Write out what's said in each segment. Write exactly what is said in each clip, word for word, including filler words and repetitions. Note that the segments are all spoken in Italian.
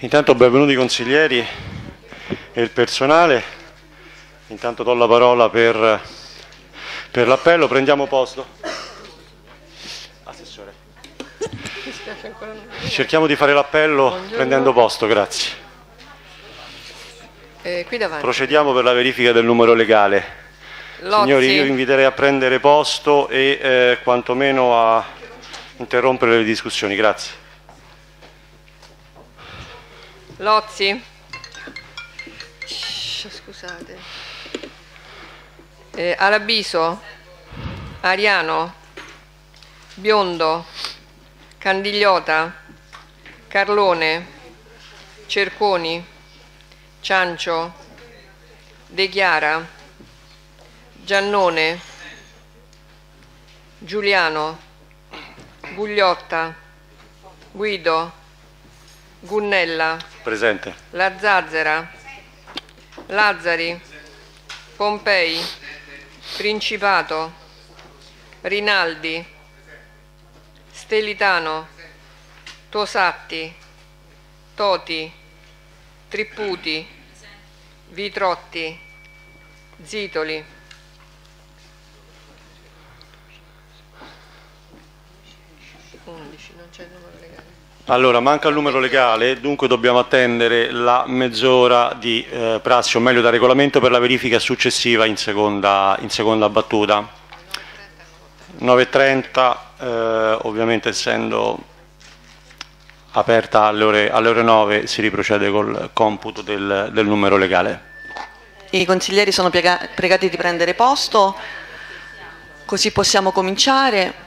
Intanto benvenuti i consiglieri e il personale, intanto do la parola per, per l'appello, prendiamo posto. Assessore, cerchiamo di fare l'appello. Buongiorno. Prendendo posto, grazie. Eh, qui davanti. Procediamo per la verifica del numero legale. Lozzi. Signori, io vi inviterei a prendere posto e eh, quantomeno a interrompere le discussioni, grazie. Lozzi, scusate, eh, Arabiso, Ariano, Biondo, Candigliota, Carlone, Cerquoni, Ciancio, De Chiara, Giannone, Giuliano, Gugliotta, Guido, Gunnella. Presente. La Zazzera. Lazzari. Pompei. Principato. Rinaldi. Stelitano. Tosatti. Toti. Tripputi. Vitrotti. Zitoli. undici, non c'è il numero legale. Allora, manca il numero legale, dunque dobbiamo attendere la mezz'ora di eh, prassi, o meglio da regolamento, per la verifica successiva in seconda, in seconda battuta. nove e trenta, eh, ovviamente essendo aperta alle ore, alle ore nove, si riprocede col computo del, del numero legale. I consiglieri sono piega, pregati di prendere posto, così possiamo cominciare.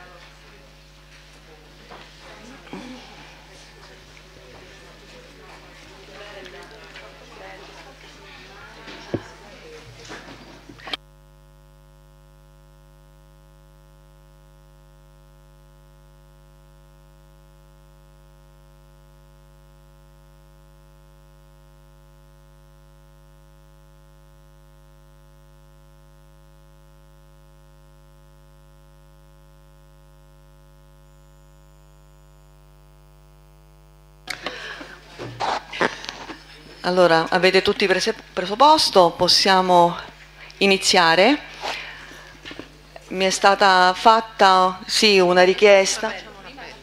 Allora, avete tutti preso posto, possiamo iniziare. Mi è stata fatta, sì, una richiesta.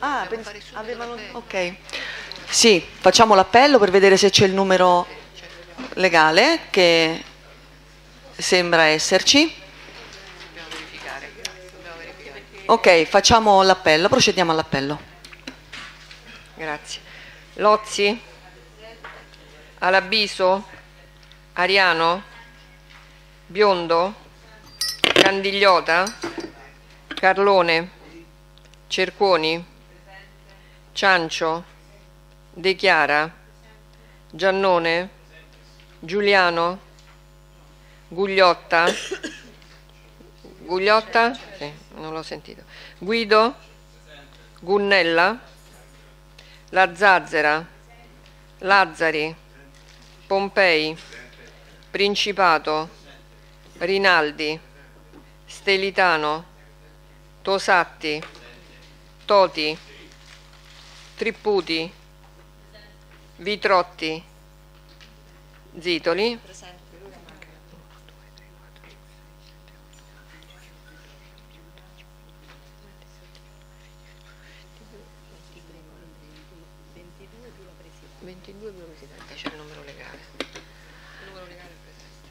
Ah, avevano, ok. Sì, facciamo l'appello per vedere se c'è il numero legale, che sembra esserci. Ok, facciamo l'appello, procediamo all'appello. Grazie. Lozzi? Alabiso, Ariano, Biondo, Candigliota, Carlone, Cerquoni, Ciancio, De Chiara, Giannone, Giuliano, Gugliotta, Gugliotta? Sì, non l'ho sentito. Guido, Gunnella, La Zazzera, Lazzari, Pompei, Principato, Rinaldi, Stelitano, Tosatti, Toti, Tripputi, Vitrotti, Zitoli.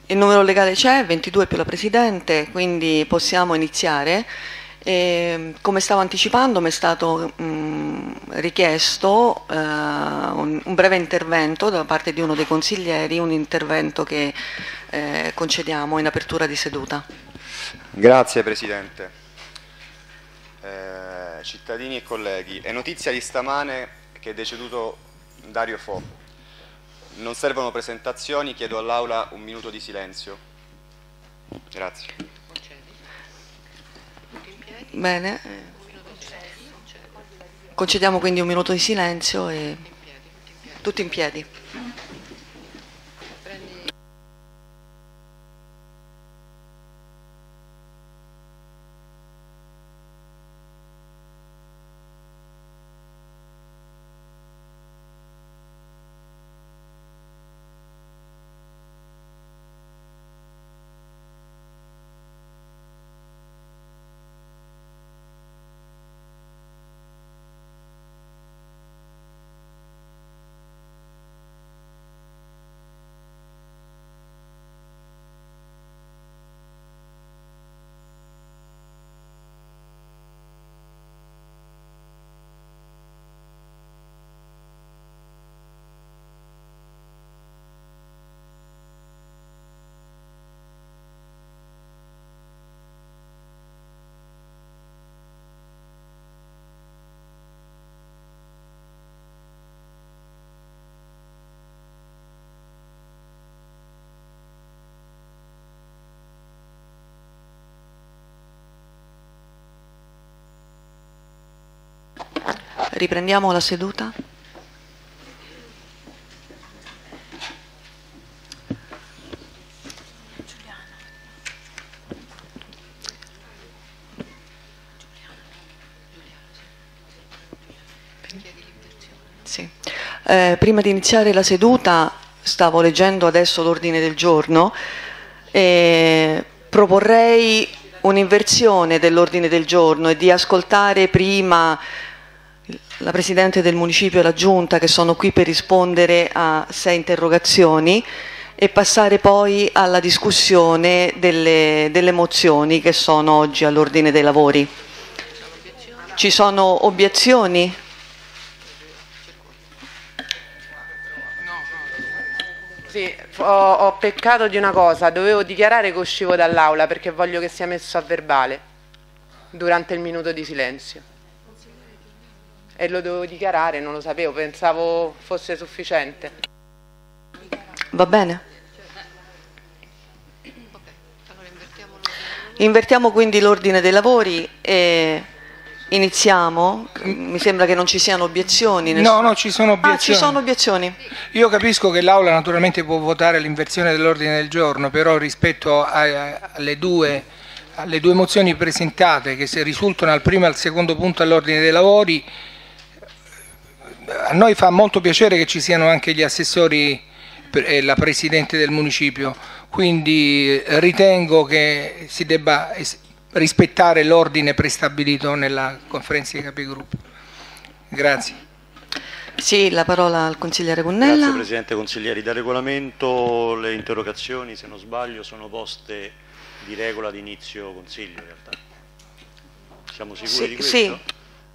Il numero legale c'è, ventidue più la Presidente, quindi possiamo iniziare. E, come stavo anticipando, mi è stato mh, richiesto eh, un, un breve intervento da parte di uno dei consiglieri, un intervento che eh, concediamo in apertura di seduta. Grazie Presidente. Eh, cittadini e colleghi, è notizia di stamane che è deceduto Dario Fo. Non servono presentazioni, chiedo all'Aula un minuto di silenzio. Grazie. Bene. Concediamo quindi un minuto di silenzio e tutti in piedi. Tutti in piedi. Riprendiamo la seduta. Sì. Eh, prima di iniziare la seduta stavo leggendo adesso l'ordine del giorno e proporrei un'inversione dell'ordine del giorno e di ascoltare prima la Presidente del Municipio e la Giunta che sono qui per rispondere a sei interrogazioni e passare poi alla discussione delle, delle mozioni che sono oggi all'ordine dei lavori. Ci sono obiezioni? Sì, ho, ho peccato di una cosa, dovevo dichiarare che uscivo dall'aula perché voglio che sia messo a verbale durante il minuto di silenzio e lo dovevo dichiarare, non lo sapevo, pensavo fosse sufficiente. Va bene. Invertiamo quindi l'ordine dei lavori e iniziamo, mi sembra che non ci siano obiezioni. Nel... No, no, ci sono obiezioni. Ah, ci sono obiezioni. Io capisco che l'Aula naturalmente può votare l'inversione dell'ordine del giorno, però rispetto a, alle, due, alle due mozioni presentate che se risultano al primo e al secondo punto all'ordine dei lavori, a noi fa molto piacere che ci siano anche gli assessori e la Presidente del Municipio, quindi ritengo che si debba rispettare l'ordine prestabilito nella conferenza di capigruppo. Grazie. Sì, la parola al consigliere Gunnella. Grazie Presidente. Consiglieri, da regolamento le interrogazioni, se non sbaglio, sono poste di regola di inizio consiglio in realtà. Siamo sicuri sì, di questo? Sì.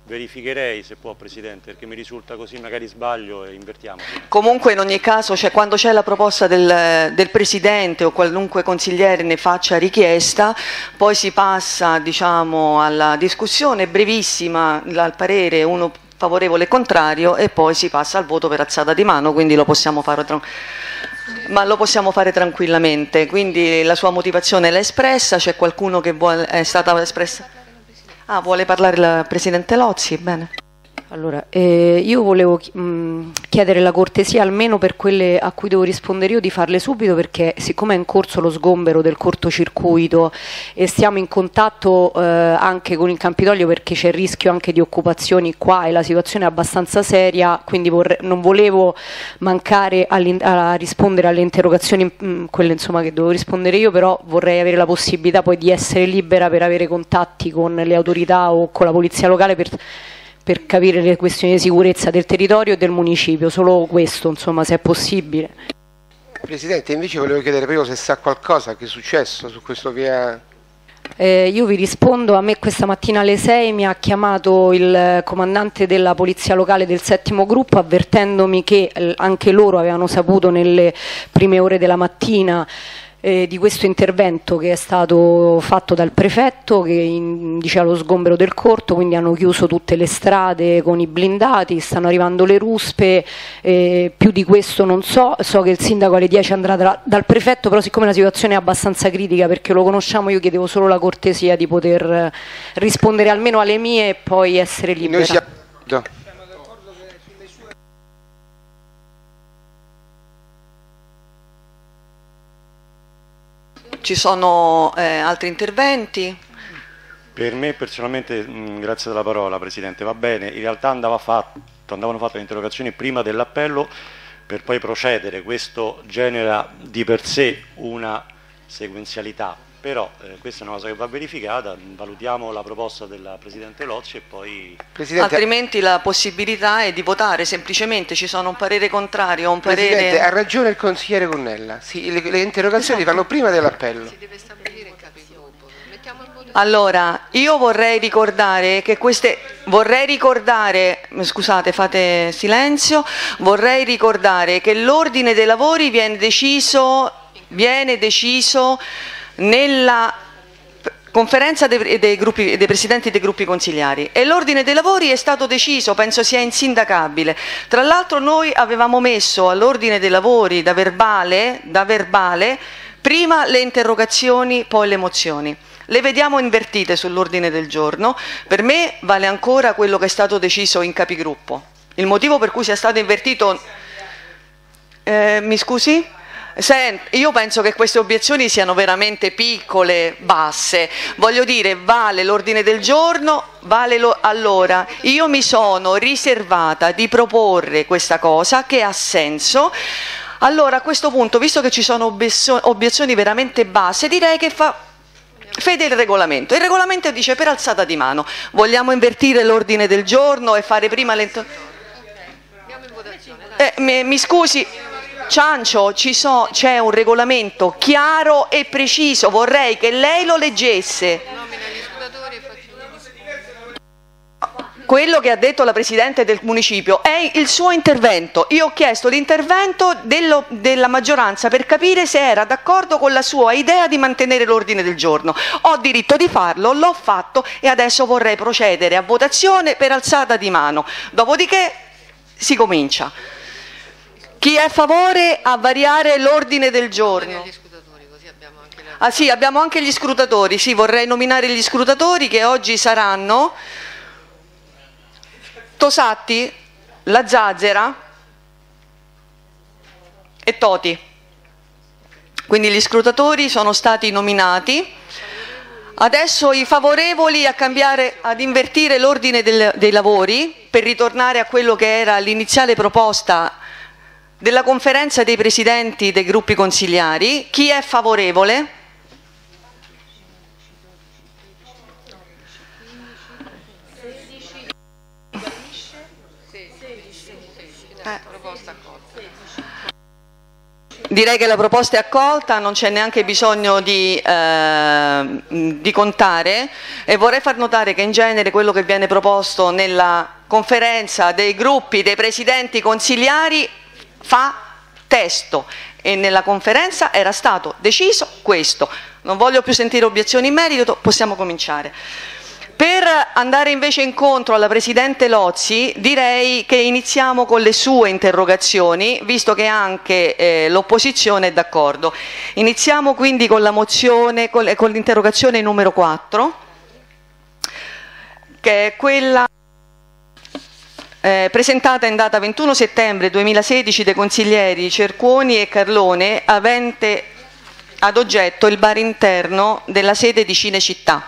Verificherei se può Presidente, perché mi risulta così, magari sbaglio e invertiamo. Comunque in ogni caso, cioè, quando c'è la proposta del, del Presidente o qualunque consigliere ne faccia richiesta, poi si passa diciamo, alla discussione brevissima, al parere uno favorevole e contrario e poi si passa al voto per alzata di mano, quindi lo possiamo fare tranquillamente. Ma lo possiamo fare tranquillamente, quindi la sua motivazione l'ha espressa, c'è qualcuno che vuole, è stata espressa? Ah, vuole parlare la Presidente Lozzi? Bene. Allora, eh, io volevo mh, chiedere la cortesia, almeno per quelle a cui devo rispondere io, di farle subito perché siccome è in corso lo sgombero del cortocircuito e siamo in contatto eh, anche con il Campidoglio perché c'è il rischio anche di occupazioni qua e la situazione è abbastanza seria, quindi non volevo mancare a rispondere alle interrogazioni, mh, quelle insomma che devo rispondere io, però vorrei avere la possibilità poi di essere libera per avere contatti con le autorità o con la polizia locale per... per capire le questioni di sicurezza del territorio e del municipio, solo questo, insomma, se è possibile. Presidente, invece volevo chiedere prima se sa qualcosa che è successo su questo via... Eh, io vi rispondo, a me questa mattina alle sei mi ha chiamato il comandante della polizia locale del settimo gruppo avvertendomi che anche loro avevano saputo nelle prime ore della mattina Eh, di questo intervento che è stato fatto dal prefetto che in, diceva lo sgombero del corto, quindi hanno chiuso tutte le strade con i blindati, stanno arrivando le ruspe, eh, più di questo non so, so che il sindaco alle dieci andrà da, dal prefetto, però siccome la situazione è abbastanza critica perché lo conosciamo io chiedevo solo la cortesia di poter rispondere almeno alle mie e poi essere libera. Noi siamo... no. Ci sono eh, altri interventi? Per me personalmente, mh, grazie della parola Presidente, va bene, in realtà andava fatto, andavano fatte le interrogazioni prima dell'appello per poi procedere, questo genera di per sé una sequenzialità, però eh, questa è una cosa che va verificata, valutiamo la proposta della Presidente Lozzi e poi... Presidente... Altrimenti la possibilità è di votare semplicemente, ci sono un parere contrario, un parere... Presidente, ha ragione il consigliere Gunnella, sì, le, le interrogazioni esatto. Vanno prima dell'appello. Si deve stabilire il capigruppo. Mettiamo il voto... Allora, io vorrei ricordare che queste... Vorrei ricordare, scusate, fate silenzio, vorrei ricordare che l'ordine dei lavori viene deciso... Viene deciso nella conferenza dei, dei, gruppi, dei presidenti dei gruppi consigliari e l'ordine dei lavori è stato deciso, penso sia insindacabile. Tra l'altro noi avevamo messo all'ordine dei lavori da verbale, da verbale prima le interrogazioni, poi le mozioni. le vediamo invertite sull'ordine del giorno. Per me vale ancora quello che è stato deciso in capigruppo. Il motivo per cui sia stato invertito... Eh, mi scusi? Senti, io penso che queste obiezioni siano veramente piccole, basse. Voglio dire, vale l'ordine del giorno, vale lo... Allora, io mi sono riservata di proporre questa cosa che ha senso. Allora, a questo punto, visto che ci sono obiezioni veramente basse, direi che fa fede il regolamento. Il regolamento dice per alzata di mano. Vogliamo invertire l'ordine del giorno e fare prima l'entrata? Eh, mi, mi scusi... Ciancio, c'è so, un regolamento chiaro e preciso, vorrei che lei lo leggesse. Quello che ha detto la Presidente del Municipio è il suo intervento. Io ho chiesto l'intervento della maggioranza per capire se era d'accordo con la sua idea di mantenere l'ordine del giorno. Ho diritto di farlo, l'ho fatto e adesso vorrei procedere a votazione per alzata di mano. Dopodiché si comincia. Chi è a favore a variare l'ordine del giorno? Ah sì, abbiamo anche gli scrutatori, sì, vorrei nominare gli scrutatori che oggi saranno Tosatti, La Zazzera e Toti. Quindi gli scrutatori sono stati nominati. Adesso i favorevoli a cambiare, ad invertire l'ordine dei lavori per ritornare a quello che era l'iniziale proposta della conferenza dei presidenti dei gruppi consigliari. Chi è favorevole? Eh. Direi che la proposta è accolta, non c'è neanche bisogno di, eh, di contare, e vorrei far notare che in genere quello che viene proposto nella conferenza dei gruppi dei presidenti consigliari fa testo, e nella conferenza era stato deciso questo. Non voglio più sentire obiezioni in merito, possiamo cominciare. Per andare invece incontro alla Presidente Lozzi, direi che iniziamo con le sue interrogazioni, visto che anche eh, l'opposizione è d'accordo. Iniziamo quindi con la mozione, con, con l'interrogazione numero quattro, che è quella... Eh, presentata in data ventuno settembre duemilasedici dai consiglieri Cerquoni e Carlone, avente ad oggetto il bar interno della sede di Cinecittà.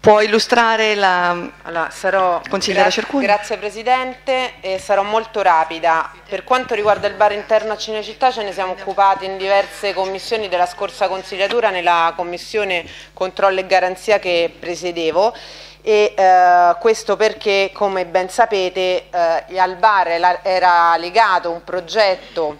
Può illustrare la allora, sarò, consigliera gra Cerquoni? Grazie Presidente, e sarò molto rapida. Per quanto riguarda il bar interno a Cinecittà, ce ne siamo occupati in diverse commissioni della scorsa consigliatura, nella commissione controllo e garanzia che presiedevo, e eh, questo perché, come ben sapete, eh, al bar era legato un progetto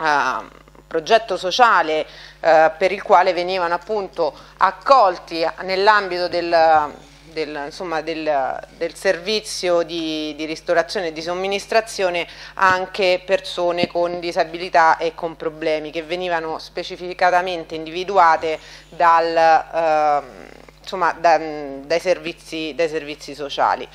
eh, progetto sociale eh, per il quale venivano appunto accolti nell'ambito del, del, insomma, del, del servizio di, di ristorazione e di somministrazione anche persone con disabilità e con problemi che venivano specificatamente individuate dal, eh, insomma, da, dai, servizi, dai servizi sociali.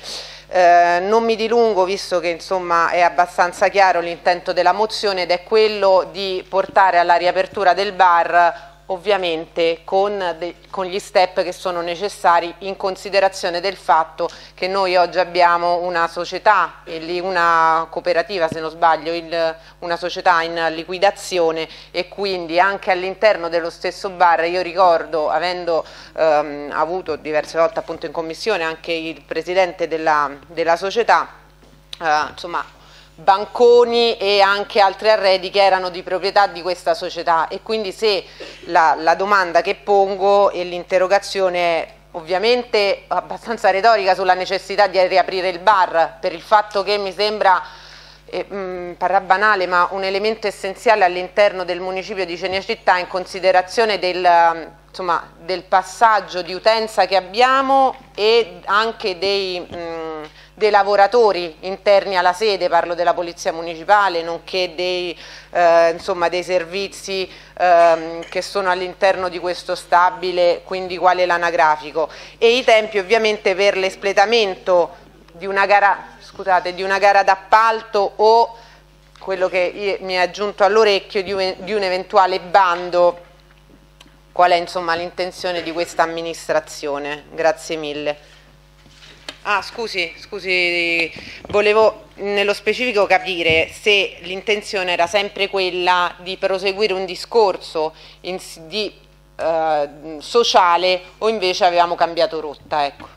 Eh, non mi dilungo, visto che insomma è abbastanza chiaro l'intento della mozione, ed è quello di portare alla riapertura del bar, ovviamente con, de con gli step che sono necessari, in considerazione del fatto che noi oggi abbiamo una società, una cooperativa se non sbaglio, il, una società in liquidazione, e quindi anche all'interno dello stesso bar, io ricordo, avendo ehm, avuto diverse volte appunto in commissione anche il presidente della, della società, eh, insomma, banconi e anche altri arredi che erano di proprietà di questa società, e quindi se la, la domanda che pongo e l'interrogazione è ovviamente abbastanza retorica sulla necessità di riaprire il bar, per il fatto che mi sembra, eh, mh, parrà banale, ma un elemento essenziale all'interno del municipio di Cinecittà, in considerazione del, insomma, del passaggio di utenza che abbiamo e anche dei... Mh, dei lavoratori interni alla sede, parlo della Polizia Municipale, nonché dei, eh, insomma, dei servizi ehm, che sono all'interno di questo stabile, quindi quale l'anagrafico, e i tempi ovviamente per l'espletamento di una gara, scusate, di una gara d'appalto o quello che mi è giunto all'orecchio di un, di un eventuale bando, qual è insomma l'intenzione di questa amministrazione. Grazie mille. Ah, scusi, scusi, volevo nello specifico capire se l'intenzione era sempre quella di proseguire un discorso in, di, eh, sociale o invece avevamo cambiato rotta, ecco.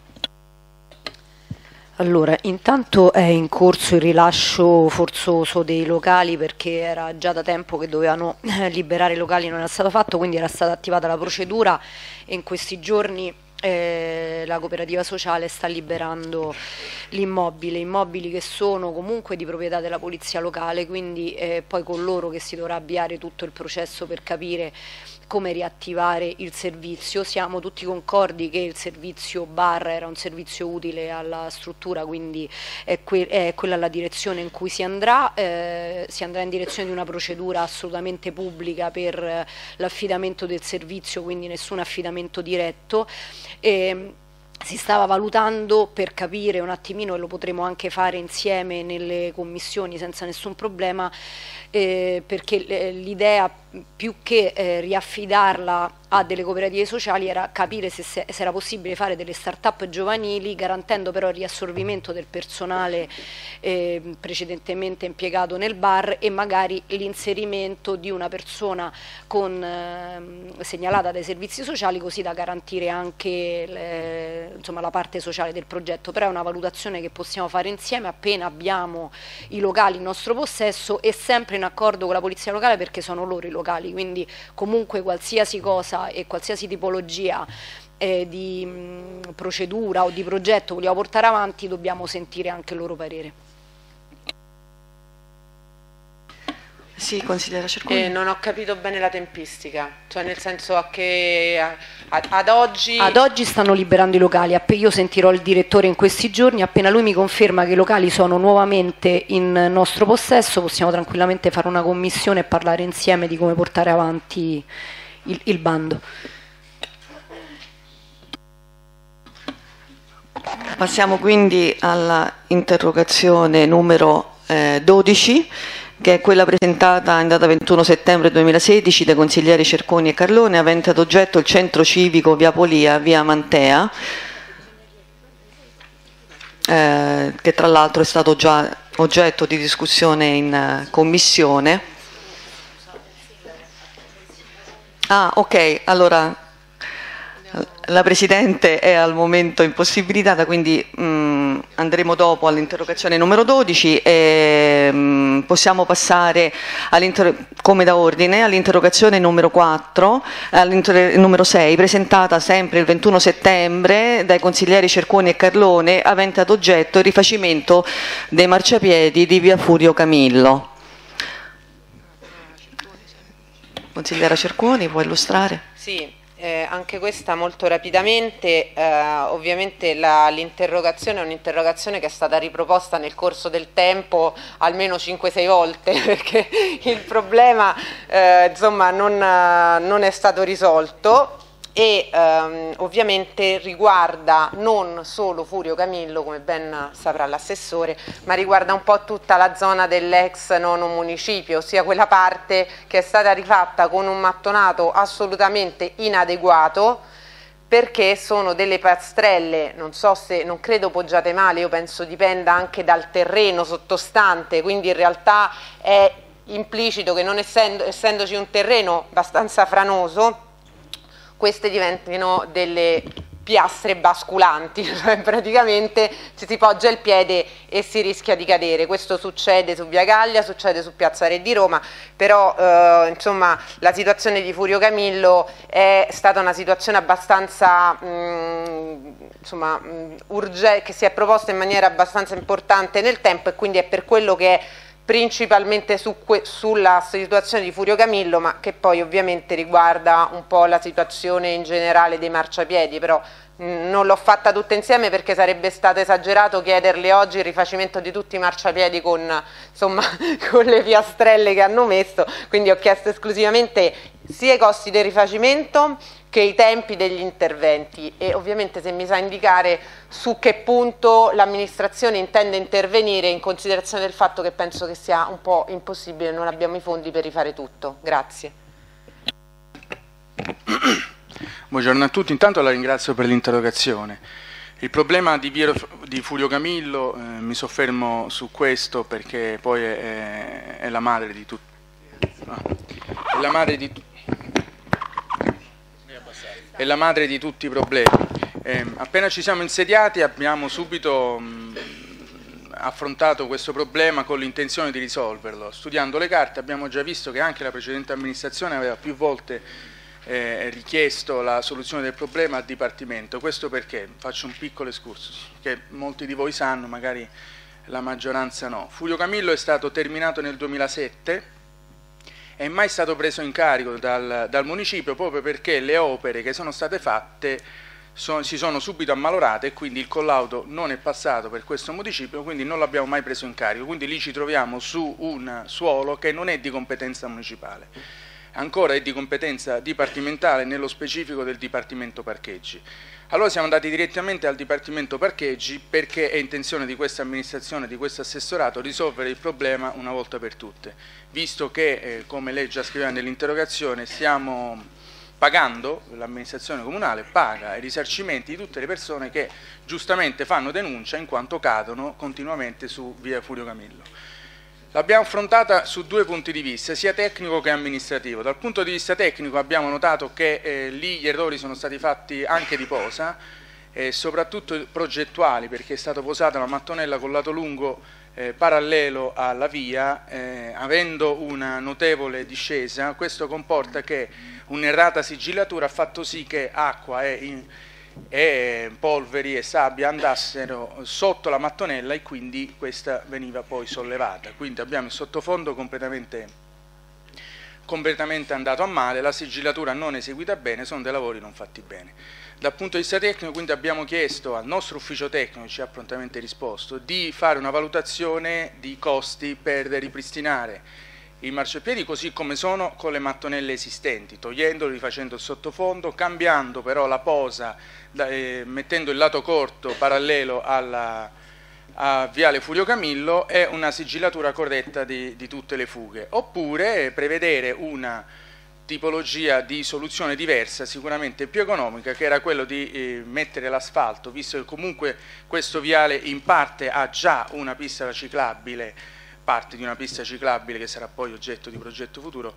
Allora, intanto è in corso il rilascio forzoso dei locali, perché era già da tempo che dovevano liberare i locali, non era stato fatto, quindi era stata attivata la procedura e in questi giorni eh, la cooperativa sociale sta liberando l'immobile, immobili che sono comunque di proprietà della polizia locale, quindi eh, poi con loro che si dovrà avviare tutto il processo per capire come riattivare il servizio. Siamo tutti concordi che il servizio bar era un servizio utile alla struttura, quindi è, que è quella la direzione in cui si andrà, eh, si andrà in direzione di una procedura assolutamente pubblica per eh, l'affidamento del servizio, quindi nessun affidamento diretto. E, si stava valutando per capire un attimino, e lo potremo anche fare insieme nelle commissioni senza nessun problema, eh, perché l'idea più che eh, riaffidarla a delle cooperative sociali era capire se, se, se era possibile fare delle start-up giovanili, garantendo però il riassorbimento del personale eh, precedentemente impiegato nel bar e magari l'inserimento di una persona con, eh, segnalata dai servizi sociali, così da garantire anche le, insomma, la parte sociale del progetto. Però è una valutazione che possiamo fare insieme appena abbiamo i locali in nostro possesso e sempre in accordo con la polizia locale, perché sono loro i locali, quindi comunque qualsiasi cosa e qualsiasi tipologia eh, di mh, procedura o di progetto vogliamo portare avanti, dobbiamo sentire anche il loro parere. Sì, consigliera Cerquoni. Eh, non ho capito bene la tempistica, cioè nel senso che ad, ad oggi... Ad oggi stanno liberando i locali, io sentirò il direttore in questi giorni, appena lui mi conferma che i locali sono nuovamente in nostro possesso possiamo tranquillamente fare una commissione e parlare insieme di come portare avanti Il, il bando. Passiamo quindi all'interrogazione numero eh, dodici, che è quella presentata in data ventuno settembre duemilasedici dai consiglieri Cerquoni e Carlone, avente ad oggetto il centro civico Via Polia, Via Amantea, eh, che tra l'altro è stato già oggetto di discussione in uh, commissione. Ah, ok, allora la Presidente è al momento impossibilitata, quindi mh, andremo dopo all'interrogazione numero dodici e mh, possiamo passare, come da ordine, all'interrogazione numero quattro, numero sei, presentata sempre il ventuno settembre dai consiglieri Cerquoni e Carlone, avente ad oggetto il rifacimento dei marciapiedi di via Furio Camillo. Consigliera Cerquoni, può illustrare? Sì, eh, anche questa molto rapidamente. Eh, ovviamente l'interrogazione è un'interrogazione che è stata riproposta nel corso del tempo almeno cinque sei volte, perché il problema eh, insomma, non, non è stato risolto e ehm, ovviamente riguarda non solo Furio Camillo, come ben saprà l'assessore, ma riguarda un po' tutta la zona dell'ex nono municipio, ossia quella parte che è stata rifatta con un mattonato assolutamente inadeguato, perché sono delle piastrelle, non so se, non credo poggiate male, io penso dipenda anche dal terreno sottostante, quindi in realtà è implicito che non essendo, essendoci un terreno abbastanza franoso, queste diventino delle piastre basculanti, cioè praticamente ci si poggia il piede e si rischia di cadere. Questo succede su Via Gallia, succede su Piazza Re di Roma, però eh, insomma la situazione di Furio Camillo è stata una situazione abbastanza mh, insomma, mh, urgente, che si è proposta in maniera abbastanza importante nel tempo, e quindi è per quello che è principalmente su sulla situazione di Furio Camillo, ma che poi ovviamente riguarda un po' la situazione in generale dei marciapiedi. Però mh, non l'ho fatta tutta insieme perché sarebbe stato esagerato chiederle oggi il rifacimento di tutti i marciapiedi con, insomma, con le piastrelle che hanno messo, quindi ho chiesto esclusivamente sia i costi del rifacimento che i tempi degli interventi, e ovviamente se mi sa indicare su che punto l'amministrazione intende intervenire, in considerazione del fatto che penso che sia un po' impossibile, non abbiamo i fondi per rifare tutto. Grazie. Buongiorno a tutti, intanto la ringrazio per l'interrogazione. Il problema di, Via, di Furio Camillo, eh, mi soffermo su questo perché poi è, è la madre di tutti. È la madre di, è la madre di tutti i problemi. Eh, appena ci siamo insediati abbiamo subito mh, affrontato questo problema con l'intenzione di risolverlo. Studiando le carte abbiamo già visto che anche la precedente amministrazione aveva più volte Eh, richiesto la soluzione del problema al Dipartimento. Questo perché, faccio un piccolo excursus, che molti di voi sanno, magari la maggioranza no. Furio Camillo è stato terminato nel duemilasette, è mai stato preso in carico dal, dal municipio, proprio perché le opere che sono state fatte so, si sono subito ammalorate e quindi il collaudo non è passato per questo municipio, quindi non l'abbiamo mai preso in carico. Quindi lì ci troviamo su un suolo che non è di competenza municipale. Ancora è di competenza dipartimentale, nello specifico del Dipartimento Parcheggi. Allora siamo andati direttamente al Dipartimento Parcheggi perché è intenzione di questa amministrazione, di questo assessorato, risolvere il problema una volta per tutte, visto che, eh, come lei già scriveva nell'interrogazione, stiamo pagando, l'amministrazione comunale paga i risarcimenti di tutte le persone che giustamente fanno denuncia in quanto cadono continuamente su via Furio Camillo. L'abbiamo affrontata su due punti di vista, sia tecnico che amministrativo. Dal punto di vista tecnico abbiamo notato che eh, lì gli errori sono stati fatti anche di posa, eh, soprattutto progettuali, perché è stata posata la mattonella col lato lungo eh, parallelo alla via, eh, avendo una notevole discesa. Questo comporta che un'errata sigillatura ha fatto sì che acqua e in, e polveri e sabbia andassero sotto la mattonella e quindi questa veniva poi sollevata. Quindi abbiamo il sottofondo completamente, completamente andato a male, la sigillatura non eseguita bene, sono dei lavori non fatti bene. Dal punto di vista tecnico quindi abbiamo chiesto al nostro ufficio tecnico, ci ha prontamente risposto, di fare una valutazione di costi per ripristinare i marciapiedi così come sono con le mattonelle esistenti, togliendoli, rifacendo il sottofondo, cambiando però la posa, eh, mettendo il lato corto parallelo alla, a Viale Furio Camillo e una sigillatura corretta di, di tutte le fughe, oppure prevedere una tipologia di soluzione diversa, sicuramente più economica, che era quello di eh, mettere l'asfalto, visto che comunque questo viale in parte ha già una pista ciclabile, parte di una pista ciclabile che sarà poi oggetto di progetto futuro,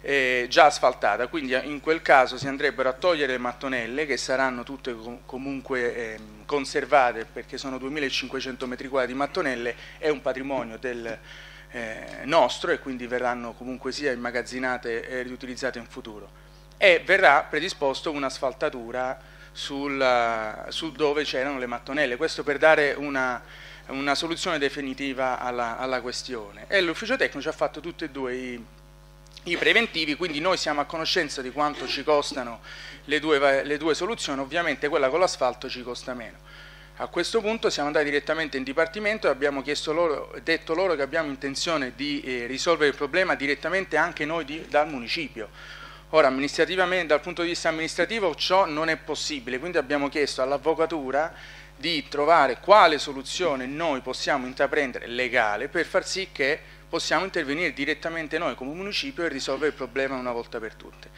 eh, già asfaltata, quindi in quel caso si andrebbero a togliere le mattonelle che saranno tutte com comunque eh, conservate perché sono duemilacinquecento metri quadri di mattonelle, è un patrimonio del eh, nostro e quindi verranno comunque sia immagazzinate e riutilizzate in futuro, e verrà predisposto un'asfaltatura sul, sul dove c'erano le mattonelle, questo per dare una una soluzione definitiva alla, alla questione. E l'ufficio tecnico ci ha fatto tutti e due i, i preventivi, quindi noi siamo a conoscenza di quanto ci costano le due, le due soluzioni, ovviamente quella con l'asfalto ci costa meno. A questo punto siamo andati direttamente in Dipartimento e abbiamo chiesto loro, detto loro che abbiamo intenzione di eh, risolvere il problema direttamente anche noi di, dal municipio. Ora, amministrativamente, dal punto di vista amministrativo ciò non è possibile, quindi abbiamo chiesto all'avvocatura di trovare quale soluzione noi possiamo intraprendere legale per far sì che possiamo intervenire direttamente noi come municipio e risolvere il problema una volta per tutte.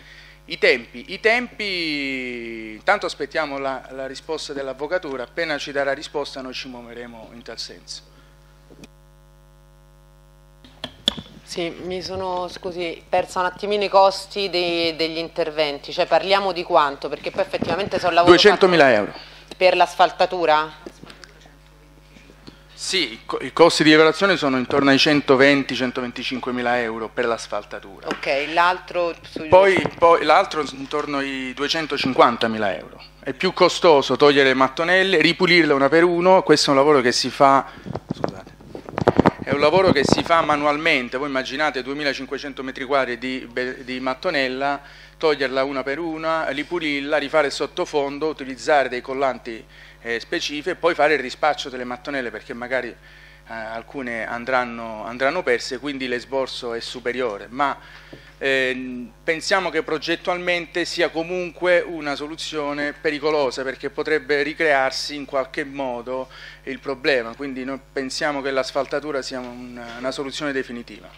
I tempi, i tempi intanto aspettiamo la, la risposta dell'avvocatura, appena ci darà risposta noi ci muoveremo in tal senso. Sì, mi sono, scusi, persa un attimino i costi dei, degli interventi, cioè parliamo di quanto, perché poi effettivamente sono lavoro duecentomila euro. Per l'asfaltatura? Sì, i costi di evaluazione sono intorno ai centoventi centoventicinque mila euro per l'asfaltatura. Ok, l'altro? Poi, poi l'altro intorno ai duecentocinquanta mila euro. È più costoso togliere le mattonelle, ripulirle una per uno, questo è un lavoro che si fa... Scusate. È un lavoro che si fa manualmente, voi immaginate duemilacinquecento metri quadri di, di mattonella, toglierla una per una, ripulirla, rifare il sottofondo, utilizzare dei collanti eh, specifici e poi fare il rispaccio delle mattonelle perché magari eh, alcune andranno, andranno perse, quindi l'esborso è superiore, ma eh, pensiamo che progettualmente sia comunque una soluzione pericolosa, perché potrebbe ricrearsi in qualche modo il problema, quindi noi pensiamo che l'asfaltatura sia una, una soluzione definitiva.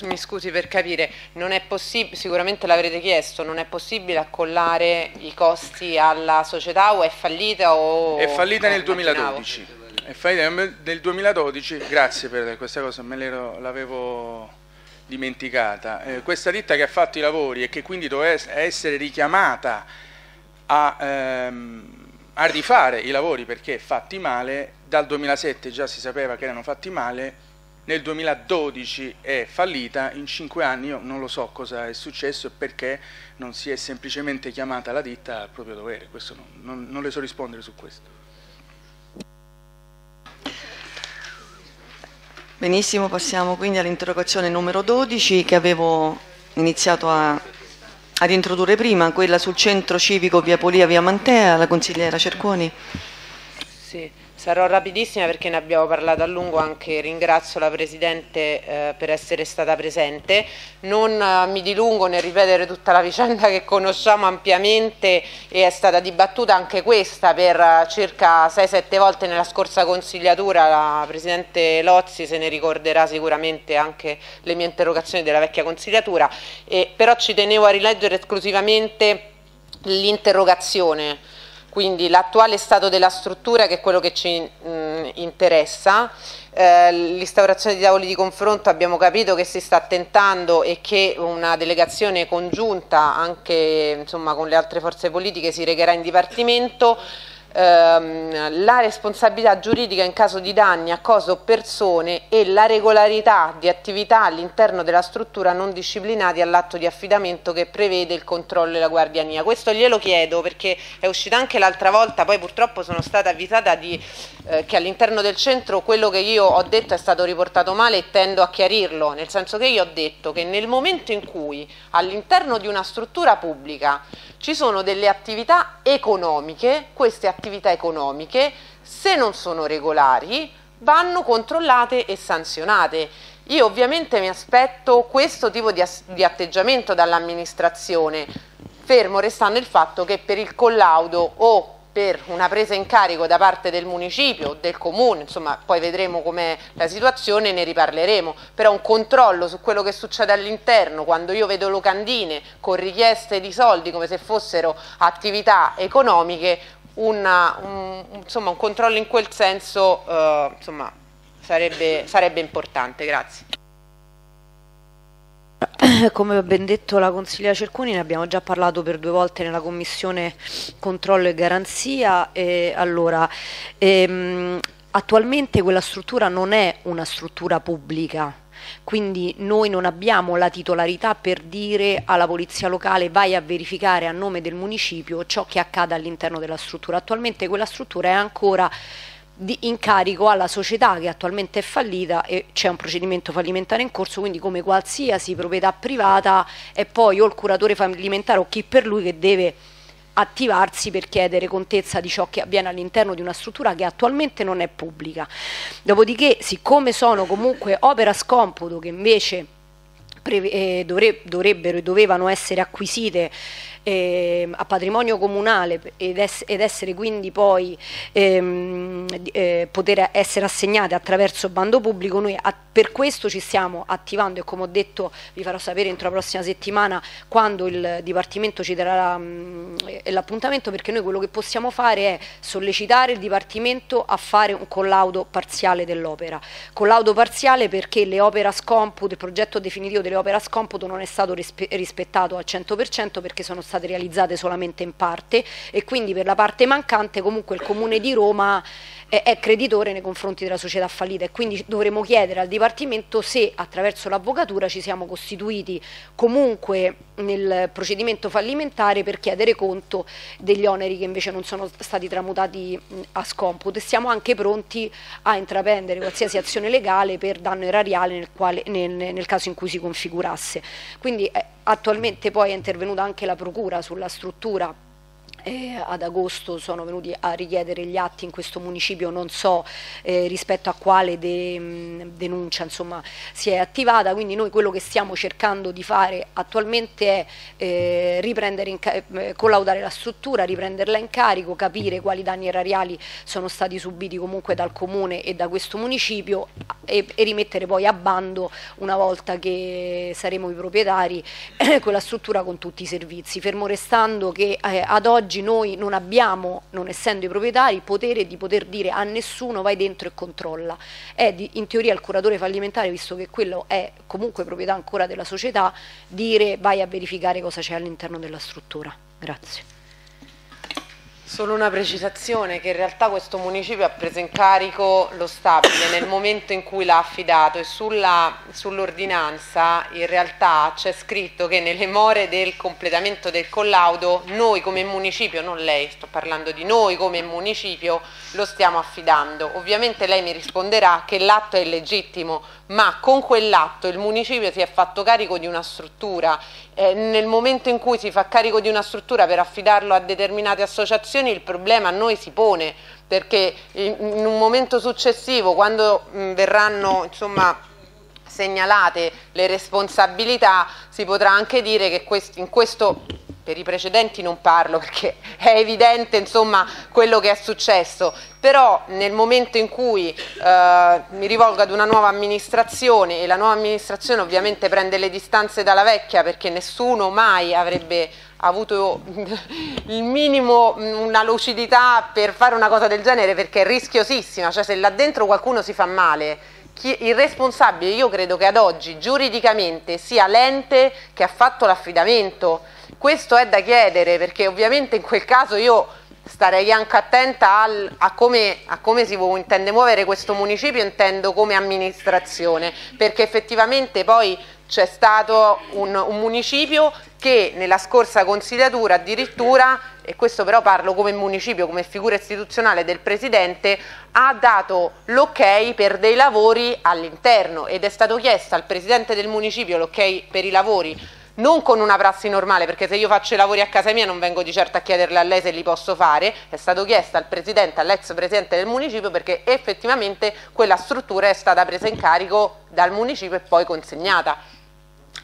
Mi scusi, per capire, non è possibile, sicuramente l'avrete chiesto, non è possibile accollare i costi alla società, o è fallita o... È fallita nel duemiladodici, è fallita nel duemiladodici, grazie per questa cosa, me l'avevo dimenticata. Eh, questa ditta che ha fatto i lavori e che quindi doveva essere richiamata a, ehm, a rifare i lavori perché fatti male, dal duemilasette già si sapeva che erano fatti male, nel duemiladodici è fallita, in cinque anni io non lo so cosa è successo e perché non si è semplicemente chiamata la ditta al proprio dovere, questo non, non, non le so rispondere su questo. Benissimo, passiamo quindi all'interrogazione numero dodici che avevo iniziato a, ad introdurre prima, quella sul centro civico Via Polia, Via Amantea, la consigliera Cerquoni. Sì. Sarò rapidissima perché ne abbiamo parlato a lungo, anche ringrazio la Presidente eh, per essere stata presente. Non eh, mi dilungo nel ripetere tutta la vicenda che conosciamo ampiamente e è stata dibattuta anche questa per eh, circa sei sette volte nella scorsa consigliatura, la Presidente Lozzi se ne ricorderà sicuramente anche le mie interrogazioni della vecchia consigliatura, e, però ci tenevo a rileggere esclusivamente l'interrogazione. Quindi l'attuale stato della struttura, che è quello che ci mh, interessa, eh, l'instaurazione di tavoli di confronto abbiamo capito che si sta tentando e che una delegazione congiunta anche insomma, con le altre forze politiche si recherà in Dipartimento. Ehm, la responsabilità giuridica in caso di danni a cose o persone e la regolarità di attività all'interno della struttura non disciplinati all'atto di affidamento che prevede il controllo e la guardiania. Questo glielo chiedo perché è uscita anche l'altra volta, poi purtroppo sono stata avvisata di, eh, che all'interno del centro quello che io ho detto è stato riportato male e tendo a chiarirlo, nel senso che io ho detto che nel momento in cui all'interno di una struttura pubblica ci sono delle attività economiche, queste attività economiche, se non sono regolari, vanno controllate e sanzionate. Io ovviamente mi aspetto questo tipo di, di atteggiamento dall'amministrazione, fermo restando il fatto che per il collaudo o per una presa in carico da parte del municipio o del comune, insomma poi vedremo com'è la situazione, ne riparleremo, però un controllo su quello che succede all'interno, quando io vedo locandine con richieste di soldi come se fossero attività economiche, una, un, insomma, un controllo in quel senso eh, insomma, sarebbe, sarebbe importante. Grazie. Come ho ben detto la consigliera Cerquoni, ne abbiamo già parlato per due volte nella commissione controllo e garanzia. E allora, ehm, attualmente quella struttura non è una struttura pubblica, quindi noi non abbiamo la titolarità per dire alla polizia locale vai a verificare a nome del municipio ciò che accade all'interno della struttura. Attualmente quella struttura è ancora di incarico alla società che attualmente è fallita e c'è un procedimento fallimentare in corso, quindi come qualsiasi proprietà privata è poi o il curatore fallimentare o chi per lui che deve attivarsi per chiedere contezza di ciò che avviene all'interno di una struttura che attualmente non è pubblica. Dopodiché, siccome sono comunque opera scomputo che invece eh, dovrebbero e dovevano essere acquisite Eh, a patrimonio comunale ed, es ed essere quindi poi ehm, eh, poter essere assegnate attraverso bando pubblico, noi per questo ci stiamo attivando e come ho detto vi farò sapere entro la prossima settimana quando il Dipartimento ci darà l'appuntamento, perché noi quello che possiamo fare è sollecitare il Dipartimento a fare un collaudo parziale dell'opera, collaudo parziale perché le opera scomputo, il progetto definitivo delle opera scomputo non è stato rispe rispettato al cento per cento perché sono stati state realizzate solamente in parte e quindi per la parte mancante comunque il Comune di Roma è creditore nei confronti della società fallita e quindi dovremo chiedere al Dipartimento se attraverso l'avvocatura ci siamo costituiti comunque nel procedimento fallimentare per chiedere conto degli oneri che invece non sono stati tramutati a scomputo, e siamo anche pronti a intraprendere qualsiasi azione legale per danno erariale nel, quale, nel, nel caso in cui si configurasse. Quindi eh, attualmente poi è intervenuta anche la Procura sulla struttura Eh, ad agosto sono venuti a richiedere gli atti in questo municipio, non so eh, rispetto a quale de, mh, denuncia insomma, si è attivata, quindi noi quello che stiamo cercando di fare attualmente è eh, riprendere in eh, collaudare la struttura, riprenderla in carico, capire quali danni erariali sono stati subiti comunque dal comune e da questo municipio e, e rimettere poi a bando, una volta che saremo i proprietari, eh, quella struttura con tutti i servizi, fermo restando che eh, ad oggi Oggi noi non abbiamo, non essendo i proprietari, il potere di poter dire a nessuno vai dentro e controlla. È di, in teoria il curatore fallimentare, visto che quello è comunque proprietà ancora della società, dire vai a verificare cosa c'è all'interno della struttura. Grazie. Solo una precisazione, che in realtà questo municipio ha preso in carico lo stabile nel momento in cui l'ha affidato, e sull'ordinanza sull in realtà c'è scritto che nelle more del completamento del collaudo noi come municipio, non lei, sto parlando di noi come municipio, lo stiamo affidando. Ovviamente lei mi risponderà che l'atto è illegittimo, ma con quell'atto il municipio si è fatto carico di una struttura. Eh, nel momento in cui si fa carico di una struttura per affidarlo a determinate associazioni, il problema a noi si pone, perché in un momento successivo, quando mh, verranno insomma, segnalate le responsabilità, si potrà anche dire che quest- in questo, per i precedenti non parlo perché è evidente insomma, quello che è successo, però nel momento in cui eh, mi rivolgo ad una nuova amministrazione, e la nuova amministrazione ovviamente prende le distanze dalla vecchia, perché nessuno mai avrebbe avuto il minimo, una lucidità per fare una cosa del genere, perché è rischiosissima, cioè se là dentro qualcuno si fa male, chi, il responsabile io credo che ad oggi giuridicamente sia l'ente che ha fatto l'affidamento. Questo è da chiedere, perché ovviamente in quel caso io starei anche attenta al, a, come, a come si intende muovere questo municipio, intendo come amministrazione, perché effettivamente poi c'è stato un, un municipio che nella scorsa consigliatura addirittura, e questo però parlo come municipio, come figura istituzionale del Presidente, ha dato l'ok per dei lavori all'interno, ed è stato chiesto al Presidente del municipio l'ok per i lavori, non con una prassi normale, perché se io faccio i lavori a casa mia non vengo di certo a chiederle a lei se li posso fare, è stato chiesto al Presidente, all'ex Presidente del municipio, perché effettivamente quella struttura è stata presa in carico dal municipio e poi consegnata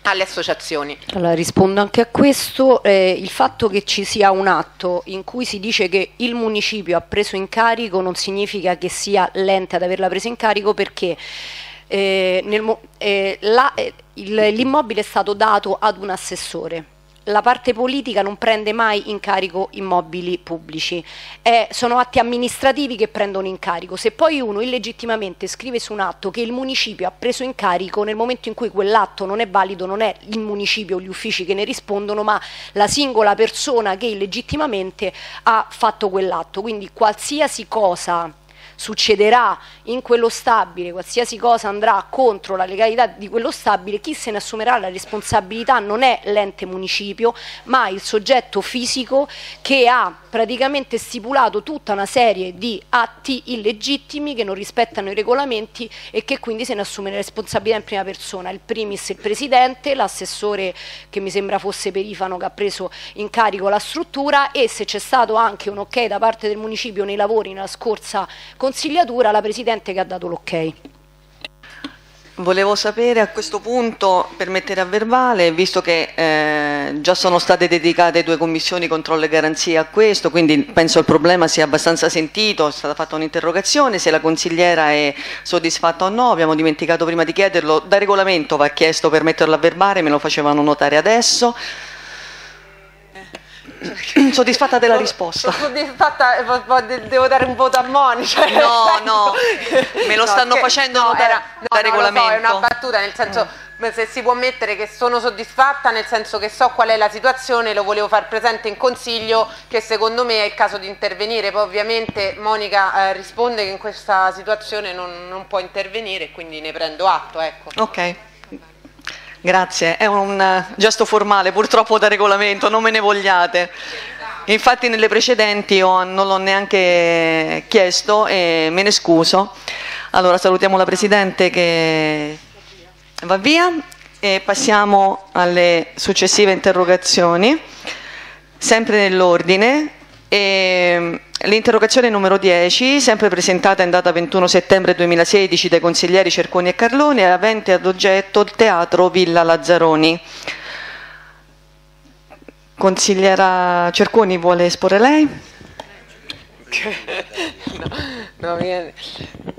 alle associazioni. Allora rispondo anche a questo, eh, il fatto che ci sia un atto in cui si dice che il municipio ha preso in carico non significa che sia l'ente ad averla presa in carico, perché eh, nel, eh, la... Eh, l'immobile è stato dato ad un assessore. La parte politica non prende mai in carico immobili pubblici, eh, sono atti amministrativi che prendono in carico. Se poi uno illegittimamente scrive su un atto che il municipio ha preso in carico, nel momento in cui quell'atto non è valido non è il municipio o gli uffici che ne rispondono, ma la singola persona che illegittimamente ha fatto quell'atto. Quindi qualsiasi cosa succederà in quello stabile, qualsiasi cosa andrà contro la legalità di quello stabile, chi se ne assumerà la responsabilità non è l'ente municipio, ma il soggetto fisico che ha praticamente stipulato tutta una serie di atti illegittimi che non rispettano i regolamenti e che quindi se ne assume la responsabilità in prima persona, il primis il Presidente, l'assessore che mi sembra fosse Perifano che ha preso in carico la struttura, e se c'è stato anche un ok da parte del municipio nei lavori nella scorsa consigliatura, la Presidente che ha dato l'ok. Volevo sapere a questo punto, per mettere a verbale, visto che eh, già sono state dedicate due commissioni controllo e garanzia a questo, quindi penso il problema sia abbastanza sentito, è stata fatta un'interrogazione, se la consigliera è soddisfatta o no, abbiamo dimenticato prima di chiederlo, da regolamento va chiesto per metterlo a verbale, me lo facevano notare adesso. Soddisfatta della risposta? Soddisfatta, devo dare un voto a Monica. No, no, me lo stanno no, facendo no, notare no, da no, regolamento. No, è una battuta, nel senso, mm. se si può mettere che sono soddisfatta, nel senso che so qual è la situazione, lo volevo far presente in consiglio, che secondo me è il caso di intervenire. Poi ovviamente Monica eh, risponde che in questa situazione non, non può intervenire, quindi ne prendo atto. Ecco. Ok. Grazie, è un gesto formale purtroppo da regolamento, non me ne vogliate. Infatti nelle precedenti io non l'ho neanche chiesto e me ne scuso. Allora salutiamo la Presidente che va via e passiamo alle successive interrogazioni, sempre nell'ordine. E l'interrogazione numero dieci, sempre presentata in data ventuno settembre duemilasedici dai consiglieri Cerquoni e Carlone, è avente ad oggetto il teatro Villa Lazzaroni. Consigliera Cerquoni, vuole esporre lei? No, no,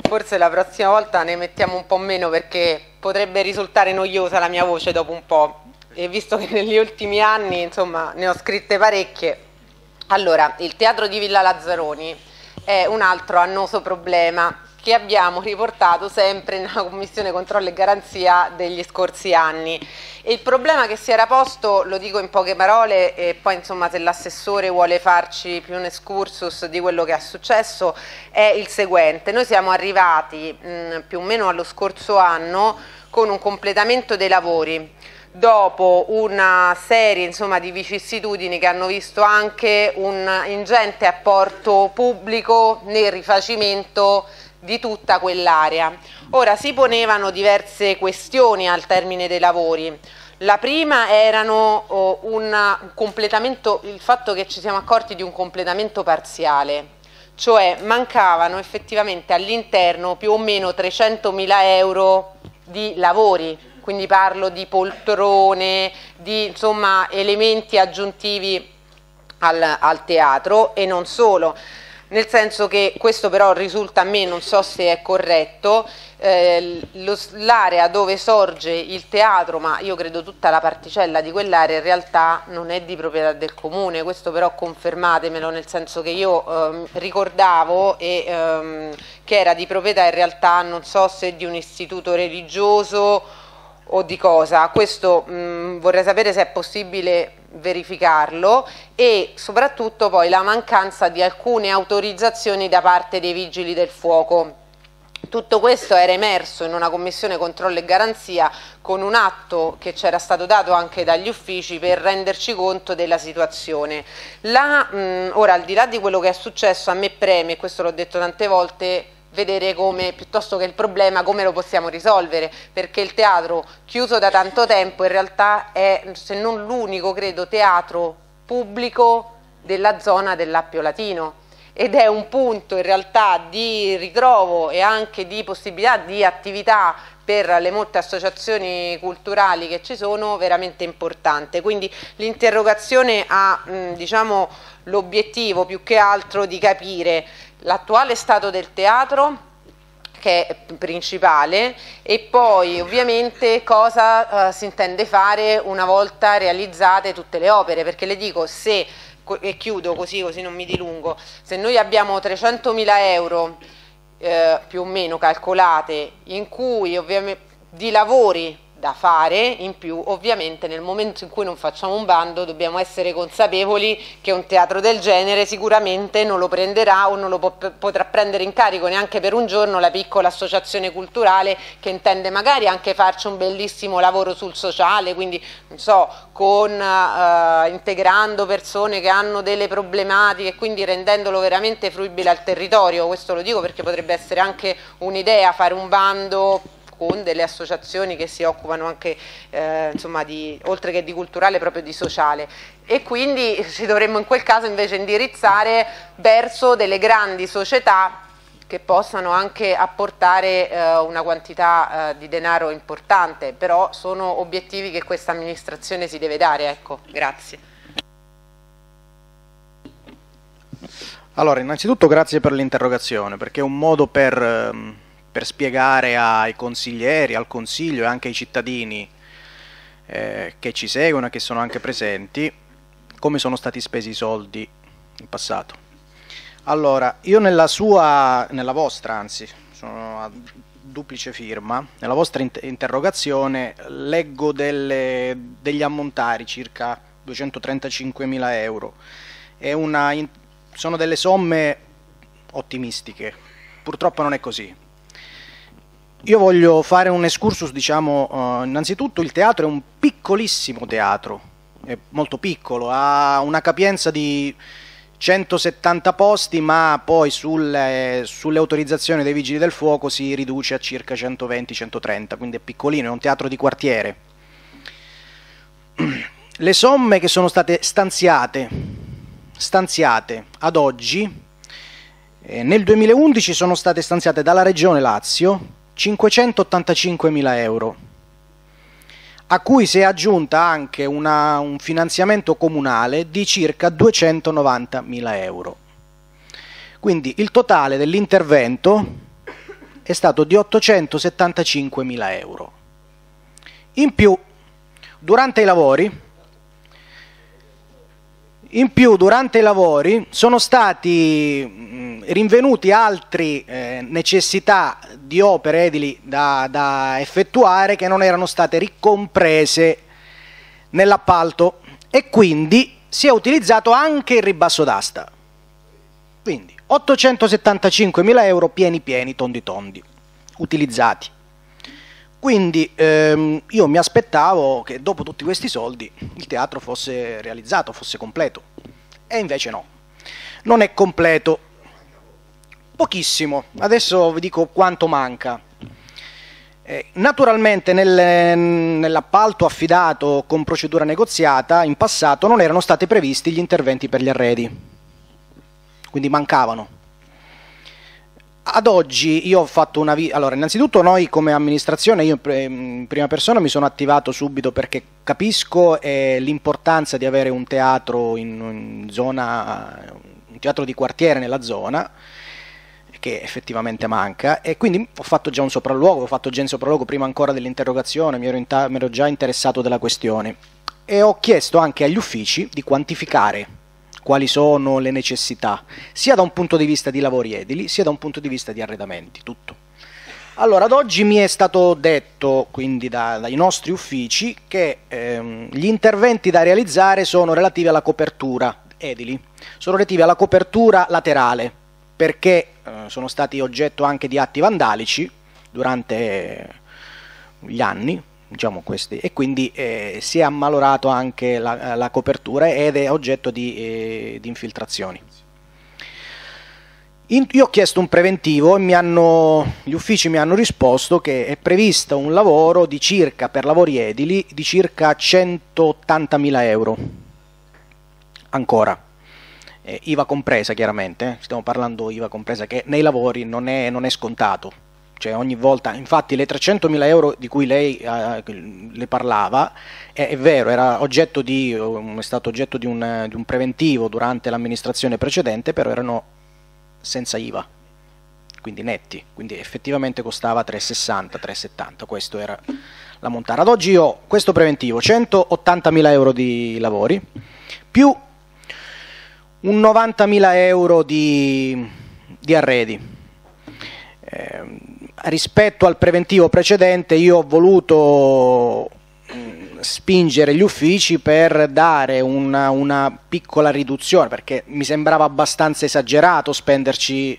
forse la prossima volta ne mettiamo un po' meno, perché potrebbe risultare noiosa la mia voce dopo un po', e visto che negli ultimi anni, insomma, ne ho scritte parecchie. Allora, il teatro di Villa Lazzaroni è un altro annoso problema che abbiamo riportato sempre nella Commissione Controllo e Garanzia degli scorsi anni. E il problema che si era posto, lo dico in poche parole e poi insomma se l'assessore vuole farci più un excursus di quello che è successo, è il seguente. Noi siamo arrivati mh, più o meno allo scorso anno con un completamento dei lavori, dopo una serie insomma di vicissitudini che hanno visto anche un ingente apporto pubblico nel rifacimento di tutta quell'area. Ora si ponevano diverse questioni al termine dei lavori. La prima erano oh, un completamento, il fatto che ci siamo accorti di un completamento parziale, cioè mancavano effettivamente all'interno più o meno trecentomila euro di lavori. Quindi parlo di poltrone, di insomma, elementi aggiuntivi al, al teatro e non solo. Nel senso che questo però risulta a me, non so se è corretto, eh, l'area dove sorge il teatro, ma io credo tutta la particella di quell'area in realtà non è di proprietà del comune, questo però confermatemelo, nel senso che io ehm, ricordavo e, ehm, che era di proprietà in realtà non so se di un istituto religioso o di cosa, questo mh, vorrei sapere se è possibile verificarlo, e soprattutto poi la mancanza di alcune autorizzazioni da parte dei vigili del fuoco. Tutto questo era emerso in una commissione controllo e garanzia con un atto che c'era stato dato anche dagli uffici per renderci conto della situazione. La, mh, ora al di là di quello che è successo, a me preme, e questo l'ho detto tante volte, vedere come, piuttosto che il problema, come lo possiamo risolvere, perché il teatro chiuso da tanto tempo in realtà è, se non l'unico, credo, teatro pubblico della zona dell'Appio Latino, ed è un punto in realtà di ritrovo e anche di possibilità di attività per le molte associazioni culturali che ci sono, veramente importante. Quindi l'interrogazione ha diciamo, l'obiettivo più che altro di capire l'attuale stato del teatro, che è principale, e poi ovviamente cosa eh, si intende fare una volta realizzate tutte le opere, perché le dico, se, e chiudo così, così non mi dilungo, se noi abbiamo trecentomila euro eh, più o meno calcolate, in cui ovviamente di lavori da fare in più, ovviamente nel momento in cui non facciamo un bando dobbiamo essere consapevoli che un teatro del genere sicuramente non lo prenderà o non lo po potrà prendere in carico neanche per un giorno la piccola associazione culturale che intende magari anche farci un bellissimo lavoro sul sociale, quindi non so, con, eh, integrando persone che hanno delle problematiche, quindi rendendolo veramente fruibile al territorio. Questo lo dico perché potrebbe essere anche un'idea fare un bando con delle associazioni che si occupano anche, eh, insomma, di, oltre che di culturale, proprio di sociale. E quindi ci dovremmo in quel caso invece indirizzare verso delle grandi società che possano anche apportare eh, una quantità eh, di denaro importante, però sono obiettivi che questa amministrazione si deve dare. Ecco, grazie. Allora, innanzitutto grazie per l'interrogazione, perché è un modo per... Ehm... per spiegare ai consiglieri, al Consiglio e anche ai cittadini eh, che ci seguono e che sono anche presenti come sono stati spesi i soldi in passato. Allora, io nella sua, nella vostra anzi, sono a duplice firma, nella vostra inter interrogazione leggo delle, degli ammontari, circa duecentotrentacinquemila euro, e una in, sono delle somme ottimistiche, purtroppo non è così. Io voglio fare un excursus, diciamo, eh, innanzitutto il teatro è un piccolissimo teatro, è molto piccolo, ha una capienza di centosettanta posti, ma poi sulle, sulle autorizzazioni dei vigili del fuoco si riduce a circa centoventi centotrenta, quindi è piccolino, è un teatro di quartiere. Le somme che sono state stanziate stanziate ad oggi, eh, nel duemilaundici sono state stanziate dalla Regione Lazio cinquecentottantacinquemila euro, a cui si è aggiunta anche una, un finanziamento comunale di circa duecentonovantamila euro. Quindi il totale dell'intervento è stato di ottocentosettantacinquemila euro. In più, durante i lavori, in più, durante i lavori sono stati mh, rinvenuti altre eh, necessità di opere edili da, da effettuare che non erano state ricomprese nell'appalto, e quindi si è utilizzato anche il ribasso d'asta. Quindi ottocentosettantacinquemila euro pieni pieni, tondi tondi, utilizzati. Quindi ehm, io mi aspettavo che dopo tutti questi soldi il teatro fosse realizzato, fosse completo, e invece no, non è completo, pochissimo. Adesso vi dico quanto manca. Eh, naturalmente nel, nell'appalto affidato con procedura negoziata in passato non erano stati previsti gli interventi per gli arredi, quindi mancavano. Ad oggi io ho fatto una... Allora, innanzitutto noi come amministrazione, io in prima persona mi sono attivato subito, perché capisco eh, l'importanza di avere un teatro in, in zona, un teatro di quartiere nella zona, che effettivamente manca, e quindi ho fatto già un sopralluogo, ho fatto già un sopralluogo prima ancora dell'interrogazione, mi ero, mi ero già interessato della questione, e ho chiesto anche agli uffici di quantificare quali sono le necessità, sia da un punto di vista di lavori edili, sia da un punto di vista di arredamenti, tutto. Allora, ad oggi mi è stato detto, quindi da, dai nostri uffici, che ehm, gli interventi da realizzare sono relativi alla copertura edili, sono relativi alla copertura laterale, perché eh, sono stati oggetto anche di atti vandalici durante eh, gli anni, diciamo questi, e quindi eh, si è ammalorato anche la, la copertura ed è oggetto di, eh, di infiltrazioni. In, io ho chiesto un preventivo e mi hanno, gli uffici mi hanno risposto che è previsto un lavoro di circa, per lavori edili, di circa centottantamila euro ancora, eh, I V A compresa chiaramente, eh, stiamo parlando I V A compresa, che nei lavori non è, non è scontato. Cioè ogni volta, infatti le trecentomila euro di cui lei eh, le parlava, è, è vero, era oggetto di, è stato oggetto di un, di un preventivo durante l'amministrazione precedente, però erano senza I V A, quindi netti, quindi effettivamente costava trecentosessanta, trecentosettanta, questo era la montara. Ad oggi io ho questo preventivo, centottantamila euro di lavori, più un novantamila euro di, di arredi. Eh, Rispetto al preventivo precedente io ho voluto spingere gli uffici per dare una, una piccola riduzione, perché mi sembrava abbastanza esagerato spenderci,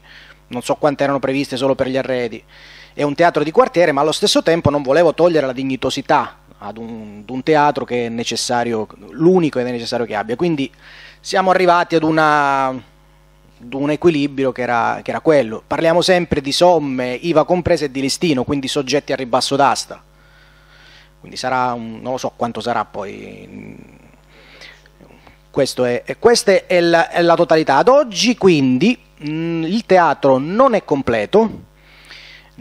non so quante erano previste solo per gli arredi, è un teatro di quartiere, ma allo stesso tempo non volevo togliere la dignitosità ad un, ad un teatro che è necessario, l'unico ed è necessario che abbia. Quindi siamo arrivati ad una... un equilibrio che era, che era quello. Parliamo sempre di somme I V A comprese e di listino, quindi soggetti al ribasso d'asta, quindi sarà un, non lo so quanto sarà poi, questo è, e questa è la, è la totalità ad oggi. Quindi mh, il teatro non è completo,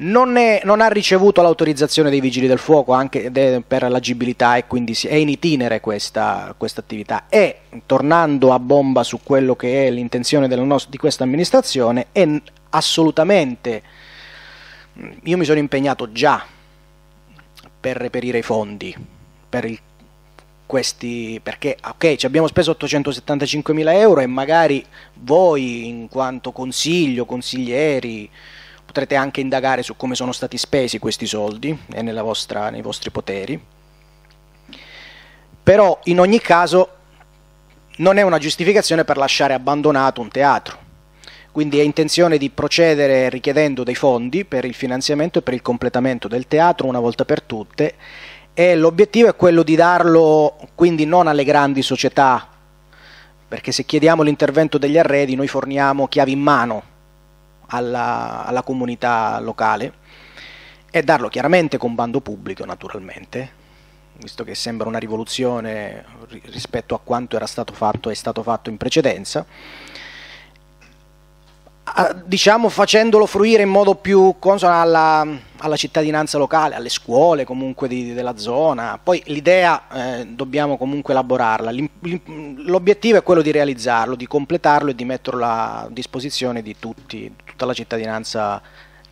non, è, non ha ricevuto l'autorizzazione dei vigili del fuoco anche de, per l'agibilità, e quindi è in itinere questa, questa attività. E tornando a bomba su quello che è l'intenzione di questa amministrazione, è assolutamente, io mi sono impegnato già per reperire i fondi per il, questi, perché ok, ci abbiamo speso ottocentosettantacinquemila euro, e magari voi in quanto consiglio, consiglieri, potrete anche indagare su come sono stati spesi questi soldi, è nella vostra, nei vostri poteri, però in ogni caso non è una giustificazione per lasciare abbandonato un teatro, quindi è intenzione di procedere richiedendo dei fondi per il finanziamento e per il completamento del teatro una volta per tutte, e l'obiettivo è quello di darlo quindi non alle grandi società, perché se chiediamo l'intervento degli arredi noi forniamo chiavi in mano Alla, alla comunità locale, e darlo chiaramente con bando pubblico naturalmente, visto che sembra una rivoluzione rispetto a quanto era stato fatto, è stato fatto in precedenza, diciamo facendolo fruire in modo più consono alla, alla cittadinanza locale, alle scuole comunque di, della zona. Poi l'idea eh, dobbiamo comunque elaborarla, l'obiettivo è quello di realizzarlo, di completarlo e di metterlo a disposizione di tutti, tutta la cittadinanza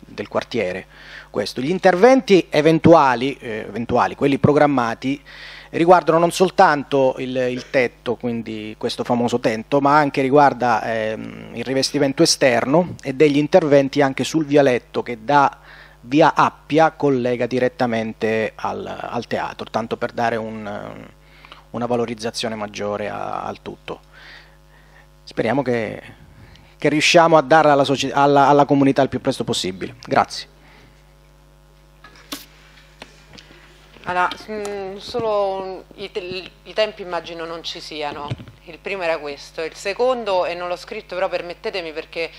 del quartiere. Questo. Gli interventi eventuali, eh, eventuali quelli programmati, riguardano non soltanto il, il tetto, quindi questo famoso tetto, ma anche riguarda ehm, il rivestimento esterno e degli interventi anche sul vialetto che da via Appia collega direttamente al, al teatro, tanto per dare un, una valorizzazione maggiore a, al tutto. Speriamo che, che riusciamo a darla alla, alla, alla comunità il più presto possibile. Grazie. Allora, solo i, te i tempi immagino non ci siano, il primo era questo, il secondo, e non l'ho scritto però permettetemi perché,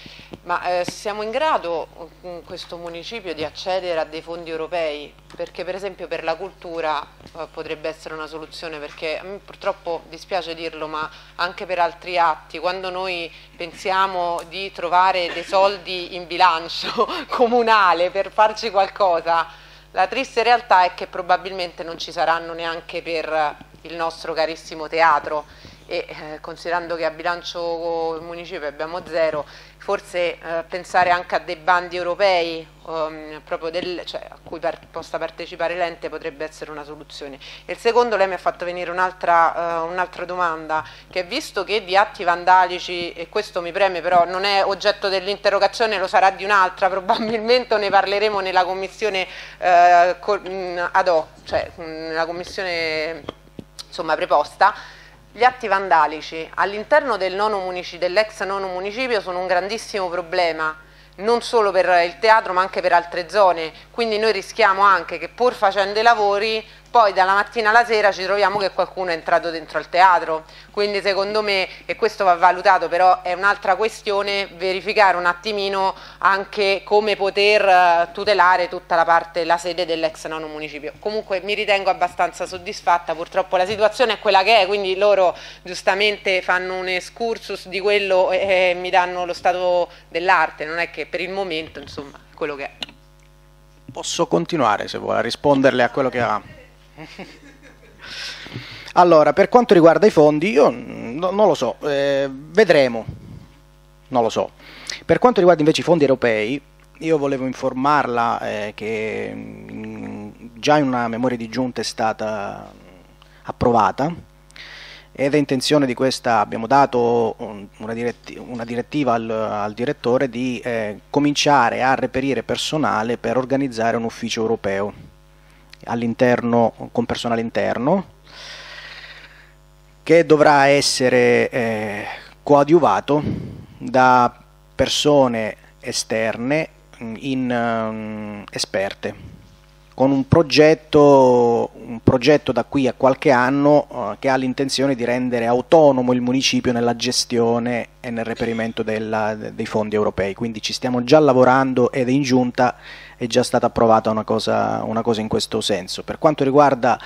ma eh, siamo in grado in questo municipio di accedere a dei fondi europei? Perché per esempio per la cultura eh, potrebbe essere una soluzione, perché a me purtroppo dispiace dirlo, ma anche per altri atti, quando noi pensiamo di trovare dei soldi in bilancio comunale per farci qualcosa, la triste realtà è che probabilmente non ci saranno neanche per il nostro carissimo teatro e eh, considerando che a bilancio municipio abbiamo zero, forse eh, pensare anche a dei bandi europei um, proprio del, cioè, a cui par possa partecipare l'ente potrebbe essere una soluzione. E il secondo, lei mi ha fatto venire un'altra uh, un'altra domanda, che visto che di atti vandalici, e questo mi preme però non è oggetto dell'interrogazione, lo sarà di un'altra probabilmente, o ne parleremo nella commissione uh, col, mh, ad hoc, cioè mh, nella commissione insomma preposta. Gli atti vandalici all'interno del dell'ex nono municipio sono un grandissimo problema, non solo per il teatro ma anche per altre zone, quindi noi rischiamo anche che pur facendo i lavori poi dalla mattina alla sera ci troviamo che qualcuno è entrato dentro al teatro, quindi secondo me, e questo va valutato però è un'altra questione, verificare un attimino anche come poter tutelare tutta la parte, la sede dell'ex nono municipio. Comunque mi ritengo abbastanza soddisfatta, purtroppo la situazione è quella che è, quindi loro giustamente fanno un excursus di quello e mi danno lo stato dell'arte, non è che per il momento insomma è quello che è. Posso continuare se vuole a risponderle a quello che ha... Allora, per quanto riguarda i fondi, io no, non lo so, eh, vedremo, non lo so. Per quanto riguarda invece i fondi europei, io volevo informarla eh, che mh, già in una memoria di giunta è stata approvata ed è intenzione di questa, abbiamo dato un, una, diretti, una direttiva al, al direttore di eh, cominciare a reperire personale per organizzare un ufficio europeo all'interno, con personale interno, che dovrà essere eh, coadiuvato da persone esterne in, um, esperte, con un progetto, un progetto da qui a qualche anno uh, che ha l'intenzione di rendere autonomo il municipio nella gestione e nel reperimento della, dei fondi europei, quindi ci stiamo già lavorando ed è in giunta è già stata approvata una cosa, una cosa in questo senso. Per quanto riguarda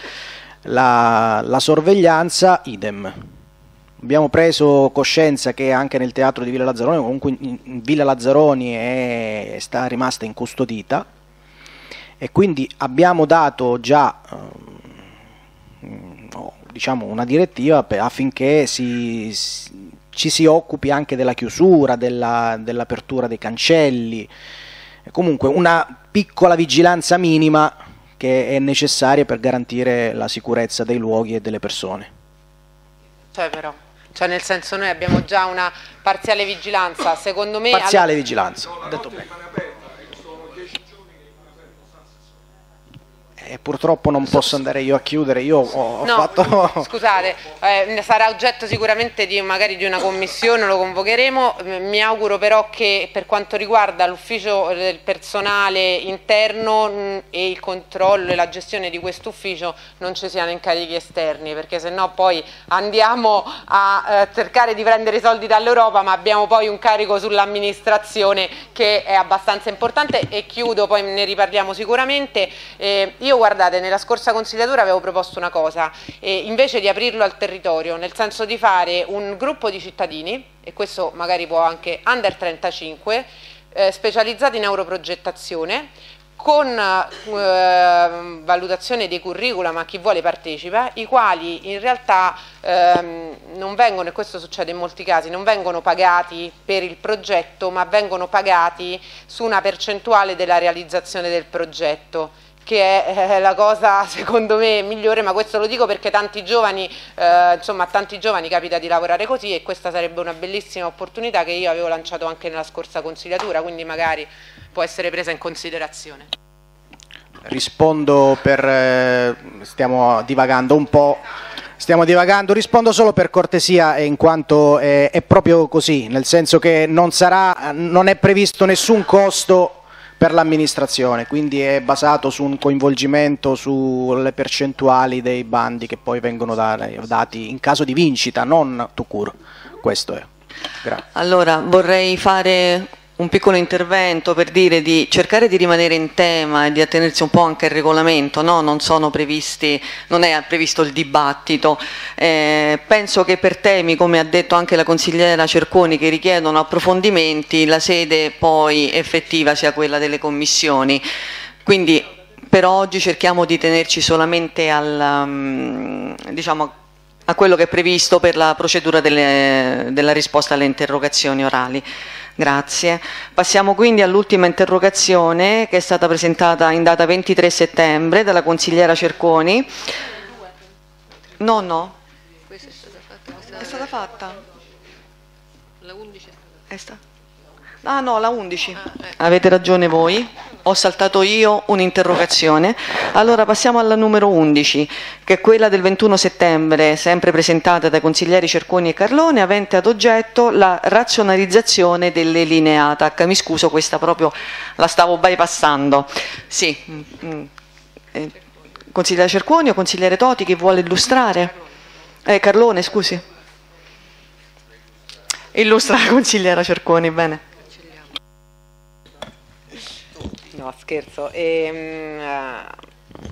la, la sorveglianza, idem. Abbiamo preso coscienza che anche nel teatro di Villa Lazzaroni, comunque in Villa Lazzaroni è, sta rimasta incustodita e quindi abbiamo dato già diciamo, una direttiva affinché si, ci si occupi anche della chiusura, della, dell'apertura dei cancelli, comunque una piccola vigilanza minima che è necessaria per garantire la sicurezza dei luoghi e delle persone. Cioè però, cioè nel senso noi abbiamo già una parziale vigilanza, secondo me... Parziale alla... vigilanza, ho detto bene. E purtroppo non posso andare io a chiudere, io ho no, fatto... Scusate, eh, sarà oggetto sicuramente di, magari di una commissione, lo convocheremo, mi auguro però che per quanto riguarda l'ufficio del personale interno mh, e il controllo e la gestione di questo ufficio non ci siano incarichi esterni, perché sennò poi andiamo a eh, cercare di prendere i soldi dall'Europa ma abbiamo poi un carico sull'amministrazione che è abbastanza importante. E chiudo, poi ne riparliamo sicuramente. Eh, io guardate, nella scorsa consigliatura avevo proposto una cosa, eh, invece di aprirlo al territorio, nel senso di fare un gruppo di cittadini, e questo magari può anche under trentacinque, eh, specializzati in europrogettazione, con eh, valutazione dei curricula, ma chi vuole partecipa, i quali in realtà ehm, non vengono, e questo succede in molti casi, non vengono pagati per il progetto, ma vengono pagati su una percentuale della realizzazione del progetto, che è la cosa secondo me migliore, ma questo lo dico perché tanti giovani, eh, insomma, a tanti giovani capita di lavorare così, e questa sarebbe una bellissima opportunità che io avevo lanciato anche nella scorsa consigliatura, quindi magari può essere presa in considerazione. Rispondo per... Eh, stiamo divagando un po'. Stiamo divagando, rispondo solo per cortesia, in quanto eh, è proprio così, nel senso che non sarà, non è previsto nessun costo per l'amministrazione, quindi è basato su un coinvolgimento, sulle percentuali dei bandi che poi vengono dati in caso di vincita, non tout court. Questo è. Grazie. Allora, vorrei fare un piccolo intervento per dire di cercare di rimanere in tema e di attenersi un po' anche al regolamento, no? Non sono previsti, non è previsto il dibattito. Eh, penso che per temi, come ha detto anche la consigliera Cerquoni, che richiedono approfondimenti, la sede poi effettiva sia quella delle commissioni. Quindi per oggi cerchiamo di tenerci solamente al, diciamo, a quello che è previsto per la procedura delle, della risposta alle interrogazioni orali. Grazie. Passiamo quindi all'ultima interrogazione, che è stata presentata in data ventitré settembre dalla consigliera Cerquoni. No, no. Questa è stata fatta. È stata fatta. La undici. Ah no, la undici. Avete ragione voi. Ho saltato io un'interrogazione. Allora passiamo alla numero undici, che è quella del ventuno settembre, sempre presentata dai consiglieri Cerquoni e Carlone, avente ad oggetto la razionalizzazione delle linee A T A C. Mi scuso, questa proprio la stavo bypassando. Sì. Eh, consigliere Cerquoni o consigliere Toti, chi vuole illustrare? Eh, Carlone, scusi. Illustra la consigliera Cerquoni, bene. No, scherzo. E, um,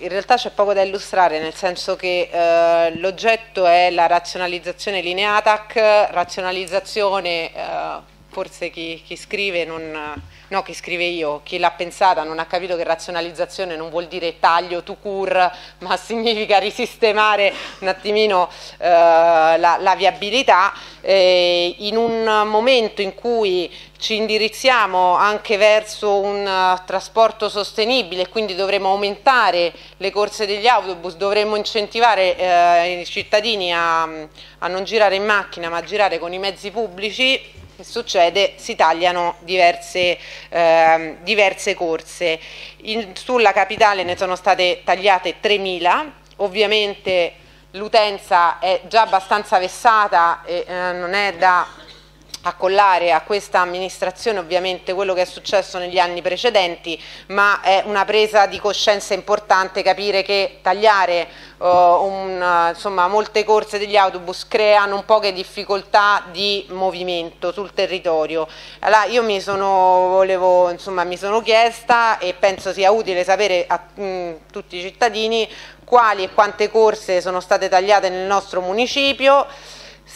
in realtà c'è poco da illustrare, nel senso che uh, l'oggetto è la razionalizzazione linee A T A C, razionalizzazione, uh, forse chi, chi scrive, non, no chi scrive io, chi l'ha pensata non ha capito che razionalizzazione non vuol dire taglio tout court, ma significa risistemare un attimino uh, la, la viabilità, eh, in un momento in cui ci indirizziamo anche verso un uh, trasporto sostenibile, quindi dovremo aumentare le corse degli autobus, dovremo incentivare uh, i cittadini a, a non girare in macchina ma a girare con i mezzi pubblici. Che succede? Si tagliano diverse, uh, diverse corse. In, sulla capitale ne sono state tagliate tremila, ovviamente l'utenza è già abbastanza vessata e uh, non è da accollare a questa amministrazione ovviamente quello che è successo negli anni precedenti, ma è una presa di coscienza importante capire che tagliare uh, un, uh, insomma, molte corse degli autobus crea non poche difficoltà di movimento sul territorio. Allora io mi sono, volevo, insomma, mi sono chiesta, e penso sia utile sapere a mh, tutti i cittadini quali e quante corse sono state tagliate nel nostro municipio,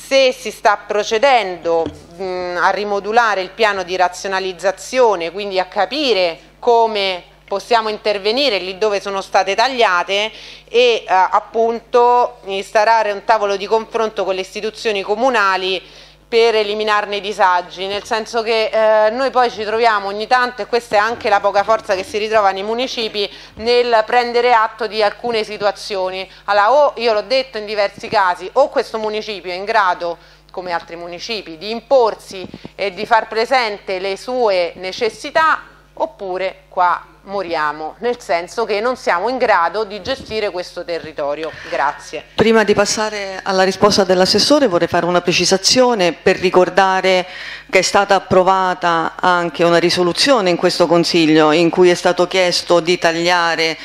se si sta procedendo mh, a rimodulare il piano di razionalizzazione, quindi a capire come possiamo intervenire lì dove sono state tagliate, e eh, appunto instaurare un tavolo di confronto con le istituzioni comunali per eliminarne i disagi, nel senso che eh, noi poi ci troviamo ogni tanto, e questa è anche la poca forza che si ritrova nei municipi, nel prendere atto di alcune situazioni. Allora, o io l'ho detto in diversi casi, o questo municipio è in grado, come altri municipi, di imporsi e di far presente le sue necessità, oppure qua moriamo, nel senso che non siamo in grado di gestire questo territorio. Grazie. Prima di passare alla risposta dell'assessore vorrei fare una precisazione per ricordare che è stata approvata anche una risoluzione in questo Consiglio in cui è stato chiesto di tagliare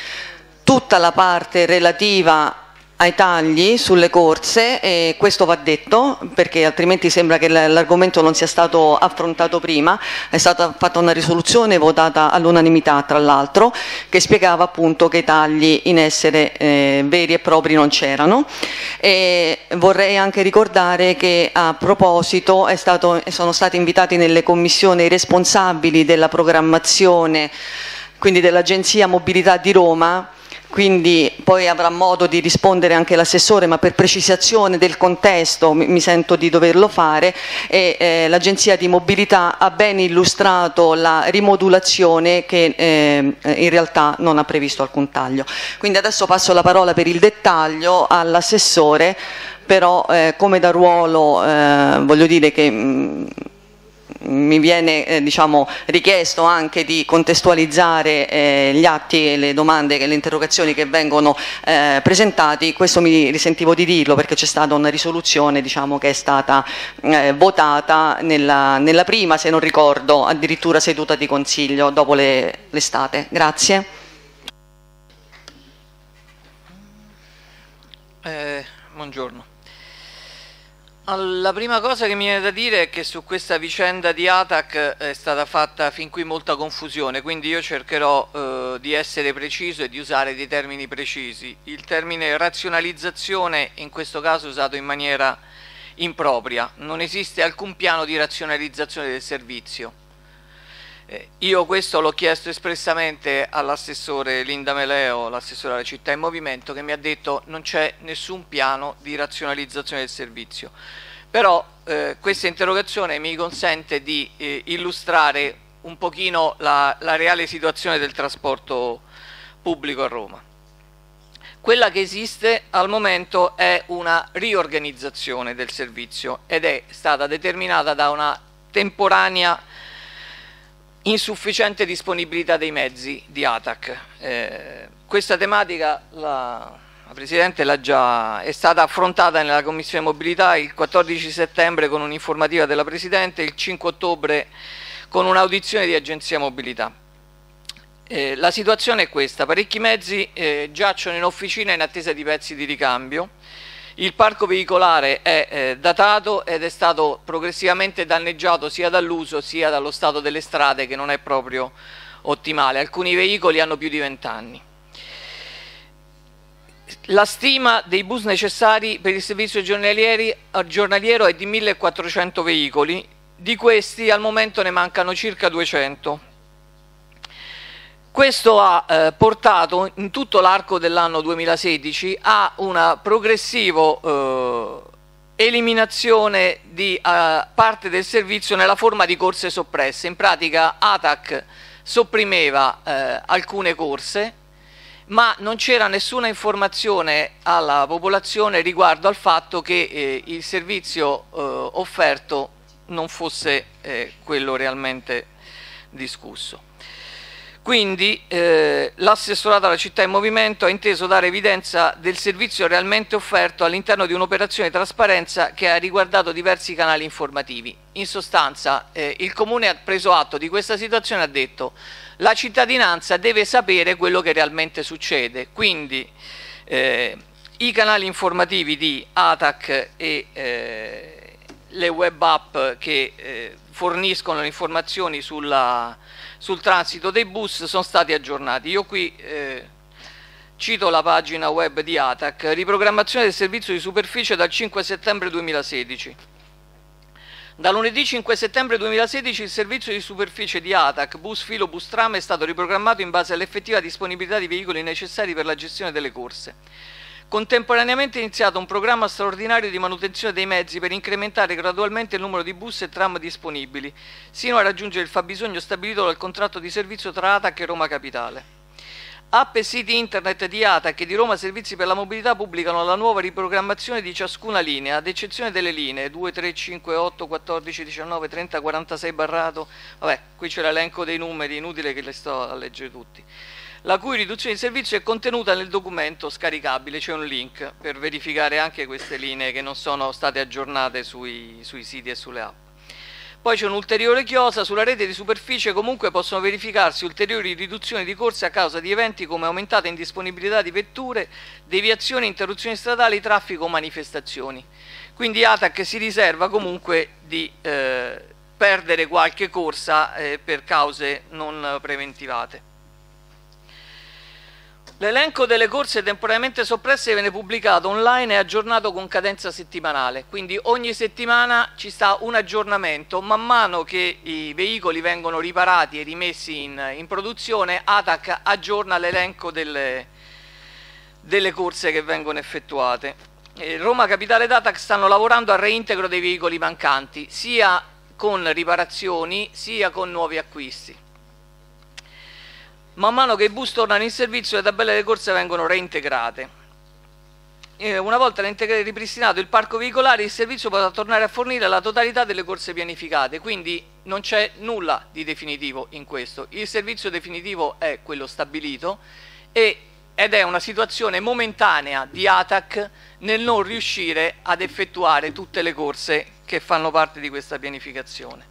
tutta la parte relativa ai tagli sulle corse, e questo va detto perché altrimenti sembra che l'argomento non sia stato affrontato prima. È stata fatta una risoluzione votata all'unanimità, tra l'altro, che spiegava appunto che i tagli in essere eh, veri e propri non c'erano. E vorrei anche ricordare che a proposito è stato, sono stati invitati nelle commissioni i responsabili della programmazione, quindi dell'Agenzia Mobilità di Roma, quindi poi avrà modo di rispondere anche l'assessore, ma per precisazione del contesto mi sento di doverlo fare. E eh, l'Agenzia di Mobilità ha ben illustrato la rimodulazione che eh, in realtà non ha previsto alcun taglio. Quindi adesso passo la parola per il dettaglio all'assessore, però eh, come da ruolo eh, voglio dire che mh, mi viene eh, diciamo, richiesto anche di contestualizzare eh, gli atti e le domande e le interrogazioni che vengono eh, presentati. Questo mi risentivo di dirlo perché c'è stata una risoluzione, diciamo, che è stata eh, votata nella, nella prima, se non ricordo, addirittura seduta di consiglio dopo l'estate. Grazie. Eh, buongiorno. La prima cosa che mi viene da dire è che su questa vicenda di ATAC è stata fatta fin qui molta confusione, quindi io cercherò eh, di essere preciso e di usare dei termini precisi. Il termine razionalizzazione in questo caso è usato in maniera impropria, non esiste alcun piano di razionalizzazione del servizio. Eh, io questo l'ho chiesto espressamente all'assessore Linda Meleo, l'assessore della Città in Movimento, che mi ha detto non c'è nessun piano di razionalizzazione del servizio. Però eh, questa interrogazione mi consente di eh, illustrare un pochino la, la reale situazione del trasporto pubblico a Roma. Quella che esiste al momento è una riorganizzazione del servizio ed è stata determinata da una temporanea insufficiente disponibilità dei mezzi di ATAC. Eh, questa tematica la, la Presidente l'ha già, è stata affrontata nella Commissione Mobilità il quattordici settembre con un'informativa della Presidente, il cinque ottobre con un'audizione di Agenzia Mobilità. Eh, la situazione è questa: parecchi mezzi eh, giacciono in officina in attesa di pezzi di ricambio. Il parco veicolare è eh, datato ed è stato progressivamente danneggiato sia dall'uso sia dallo stato delle strade, che non è proprio ottimale. Alcuni veicoli hanno più di vent'anni. La stima dei bus necessari per il servizio giornaliero è di millequattrocento veicoli, di questi al momento ne mancano circa duecento. Questo ha eh, portato in tutto l'arco dell'anno duemilasedici a una progressiva eh, eliminazione di eh, parte del servizio nella forma di corse soppresse. In pratica ATAC sopprimeva eh, alcune corse, ma non c'era nessuna informazione alla popolazione riguardo al fatto che eh, il servizio eh, offerto non fosse eh, quello realmente discusso. Quindi eh, l'assessorato alla Città in Movimento ha inteso dare evidenza del servizio realmente offerto all'interno di un'operazione di trasparenza che ha riguardato diversi canali informativi. In sostanza eh, il Comune ha preso atto di questa situazione e ha detto la cittadinanza deve sapere quello che realmente succede. Quindi eh, i canali informativi di ATAC e eh, le web app che eh, forniscono le informazioni sulla sul transito dei bus sono stati aggiornati. Io qui eh, cito la pagina web di ATAC, riprogrammazione del servizio di superficie dal cinque settembre duemilasedici. Da lunedì cinque settembre duemilasedici il servizio di superficie di ATAC, bus filo, bus tram, è stato riprogrammato in base all'effettiva disponibilità di veicoli necessari per la gestione delle corse. Contemporaneamente è iniziato un programma straordinario di manutenzione dei mezzi per incrementare gradualmente il numero di bus e tram disponibili, sino a raggiungere il fabbisogno stabilito dal contratto di servizio tra ATAC e Roma Capitale. App e siti internet di ATAC e di Roma Servizi per la Mobilità pubblicano la nuova riprogrammazione di ciascuna linea, ad eccezione delle linee due, tre, cinque, otto, quattordici, diciannove, trenta, quarantasei barrato, vabbè, qui c'è l'elenco dei numeri, inutile che le sto a leggere tutti, la cui riduzione di servizio è contenuta nel documento scaricabile, c'è un link per verificare anche queste linee che non sono state aggiornate sui, sui siti e sulle app. Poi c'è un'ulteriore chiosa: sulla rete di superficie comunque possono verificarsi ulteriori riduzioni di corse a causa di eventi come aumentata indisponibilità di vetture, deviazioni, interruzioni stradali, traffico o manifestazioni. Quindi ATAC si riserva comunque di eh, perdere qualche corsa eh, per cause non preventivate. L'elenco delle corse temporaneamente soppresse viene pubblicato online e aggiornato con cadenza settimanale, quindi ogni settimana ci sta un aggiornamento. Man mano che i veicoli vengono riparati e rimessi in, in produzione, ATAC aggiorna l'elenco delle, delle corse che vengono effettuate. E Roma Capitale ed ATAC stanno lavorando al reintegro dei veicoli mancanti, sia con riparazioni sia con nuovi acquisti. Man mano che i bus tornano in servizio, le tabelle delle corse vengono reintegrate. Eh, una volta ripristinato il parco veicolare, il servizio potrà tornare a fornire la totalità delle corse pianificate, quindi non c'è nulla di definitivo in questo. Il servizio definitivo è quello stabilito e, ed è una situazione momentanea di ATAC nel non riuscire ad effettuare tutte le corse che fanno parte di questa pianificazione.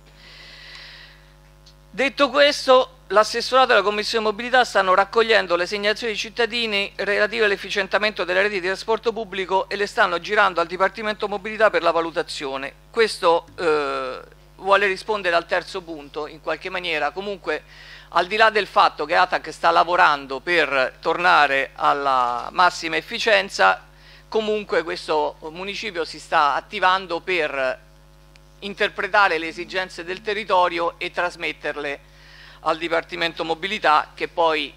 Detto questo, l'assessorato e la Commissione Mobilità stanno raccogliendo le segnalazioni dei cittadini relative all'efficientamento delle reti di trasporto pubblico e le stanno girando al Dipartimento Mobilità per la valutazione. Questo eh, vuole rispondere al terzo punto in qualche maniera. Comunque, al di là del fatto che ATAC sta lavorando per tornare alla massima efficienza, comunque questo municipio si sta attivando per interpretare le esigenze del territorio e trasmetterle al Dipartimento Mobilità, che poi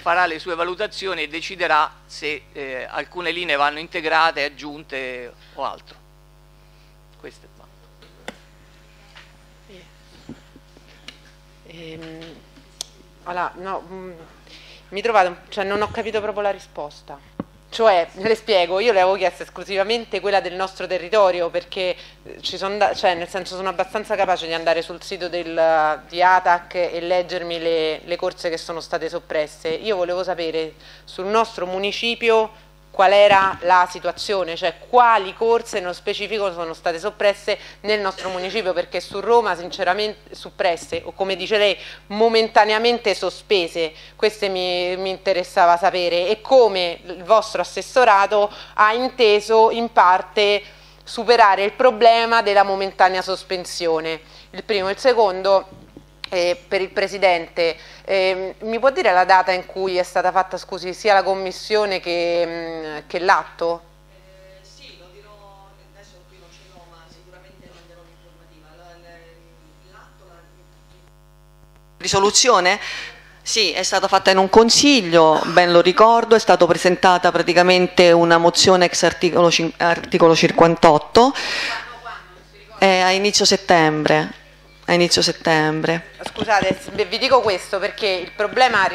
farà le sue valutazioni e deciderà se eh, alcune linee vanno integrate, aggiunte o altro. Questo è quanto. Ehm, allora, no, mh, mi trovate, cioè non ho capito proprio la risposta. Cioè, le spiego, io le avevo chiesto esclusivamente quella del nostro territorio, perché ci son da, cioè, nel senso sono abbastanza capace di andare sul sito del, di ATAC e leggermi le, le corse che sono state soppresse. Io volevo sapere sul nostro municipio qual era la situazione, cioè quali corse nello specifico sono state soppresse nel nostro municipio, perché su Roma sinceramente soppresse, o come dice lei, momentaneamente sospese, queste mi, mi interessava sapere, e come il vostro assessorato ha inteso in parte superare il problema della momentanea sospensione. Il primo, il secondo... Eh, per il Presidente, eh, mi può dire la data in cui è stata fatta, scusi, sia la Commissione che, mh, che l'atto? Eh, sì, lo dirò, adesso qui non ce l'ho, ma sicuramente manderò l'informativa. L'atto, la risoluzione? Sì, è stata fatta in un consiglio, ben lo ricordo, è stata presentata praticamente una mozione ex articolo, articolo cinquantotto eh, a inizio settembre. A inizio settembre. Scusate, vi dico questo perché il problema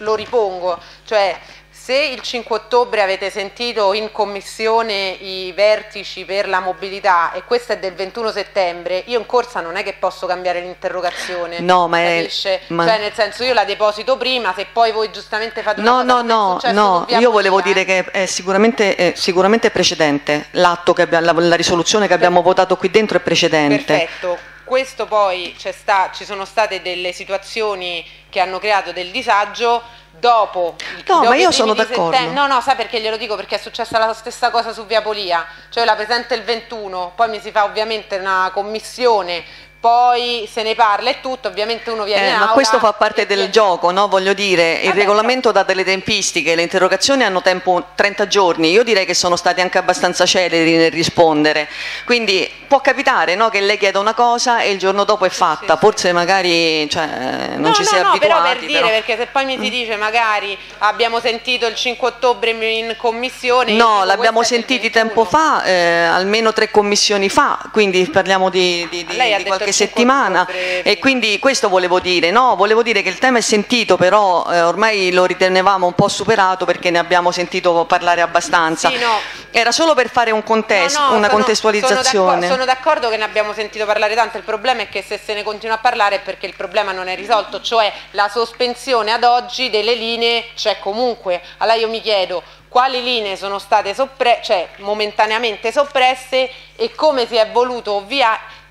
lo ripongo, cioè se il cinque ottobre avete sentito in commissione i vertici per la mobilità e questa è del ventuno settembre, io in corsa non è che posso cambiare l'interrogazione. No, ma capisce? È... Ma... Cioè nel senso io la deposito prima, se poi voi giustamente fate una... No, no, no, no, io volevo dire che è sicuramente, è sicuramente precedente, l'atto che abbiamo, la, la risoluzione che abbiamo per... votato qui dentro è precedente. Perfetto. Questo poi sta, ci sono state delle situazioni che hanno creato del disagio dopo il No, dopo ma io sono d'accordo. No, no, sa perché glielo dico? Perché è successa la stessa cosa su Via Polia, cioè la presenta il ventuno, poi mi si fa ovviamente una commissione, poi se ne parla e tutto, ovviamente uno viene eh, in aula. Ma questo fa parte del gioco, no? Voglio dire, il ah, regolamento dà delle tempistiche, le interrogazioni hanno tempo trenta giorni, io direi che sono stati anche abbastanza celeri nel rispondere, quindi può capitare, no, che lei chieda una cosa e il giorno dopo è fatta, sì, sì. Forse magari cioè, non no, ci no, si è no, abituati. No, però per dire, però... perché se poi mi si dice magari abbiamo sentito il cinque ottobre in commissione... No, l'abbiamo sentito tempo fa, eh, almeno tre commissioni fa, quindi parliamo di, di, di, di qualche settimana e quindi questo volevo dire, no? Volevo dire che il tema è sentito, però eh, ormai lo ritenevamo un po' superato perché ne abbiamo sentito parlare abbastanza. Sì, no. Era solo per fare un contesto, no, no, una sono, contestualizzazione. Sono d'accordo che ne abbiamo sentito parlare tanto, il problema è che se se ne continua a parlare è perché il problema non è risolto, cioè la sospensione ad oggi delle linee c'è comunque. Allora io mi chiedo quali linee sono state soppresse, cioè momentaneamente soppresse, e come si è voluto ovviare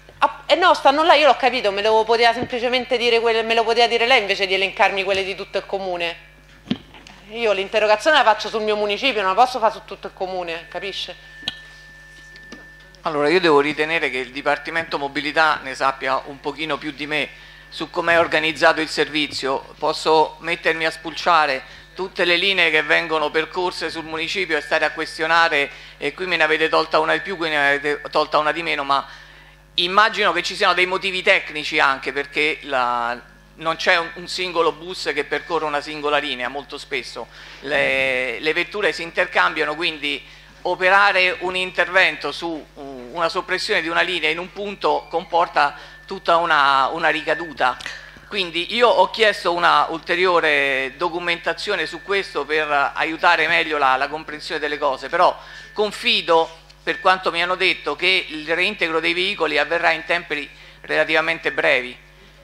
Eh no, stanno là, io l'ho capito, me lo poteva semplicemente dire quelle, me lo poteva dire lei invece di elencarmi quelle di tutto il comune. Io l'interrogazione la faccio sul mio municipio, non la posso fare su tutto il comune, capisce? Allora io devo ritenere che il Dipartimento Mobilità ne sappia un pochino più di me su come è organizzato il servizio. Posso mettermi a spulciare tutte le linee che vengono percorse sul municipio e stare a questionare, e qui me ne avete tolta una di più, qui ne avete tolta una di meno, ma immagino che ci siano dei motivi tecnici anche, perché la, non c'è un, un singolo bus che percorre una singola linea, molto spesso le, le vetture si intercambiano, quindi operare un intervento su una soppressione di una linea in un punto comporta tutta una, una ricaduta. Quindi io ho chiesto una ulteriore documentazione su questo per aiutare meglio la, la comprensione delle cose, però confido, per quanto mi hanno detto, che il reintegro dei veicoli avverrà in tempi relativamente brevi.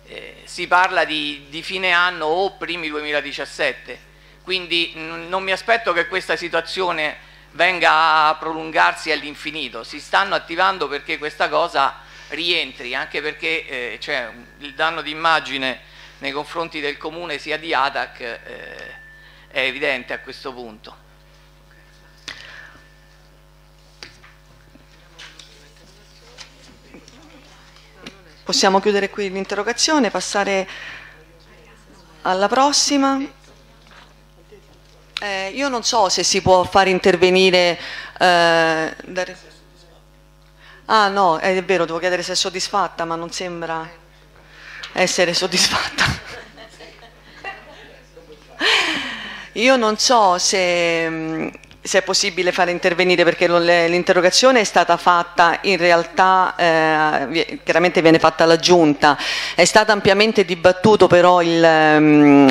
Eh, si parla di, di fine anno o primi duemiladiciassette, quindi non mi aspetto che questa situazione venga a prolungarsi all'infinito. Si stanno attivando perché questa cosa rientri, anche perché eh, c'è il danno d'immagine nei confronti del comune sia di ATAC, eh, è evidente a questo punto. Possiamo chiudere qui l'interrogazione, passare alla prossima. Eh, io non so se si può far intervenire... Eh, dare... Ah no, è vero, devo chiedere se è soddisfatta, ma non sembra essere soddisfatta. Io non so se, se è possibile far intervenire, perché l'interrogazione è stata fatta, in realtà eh, chiaramente viene fatta alla Giunta, è stato ampiamente dibattuto però il,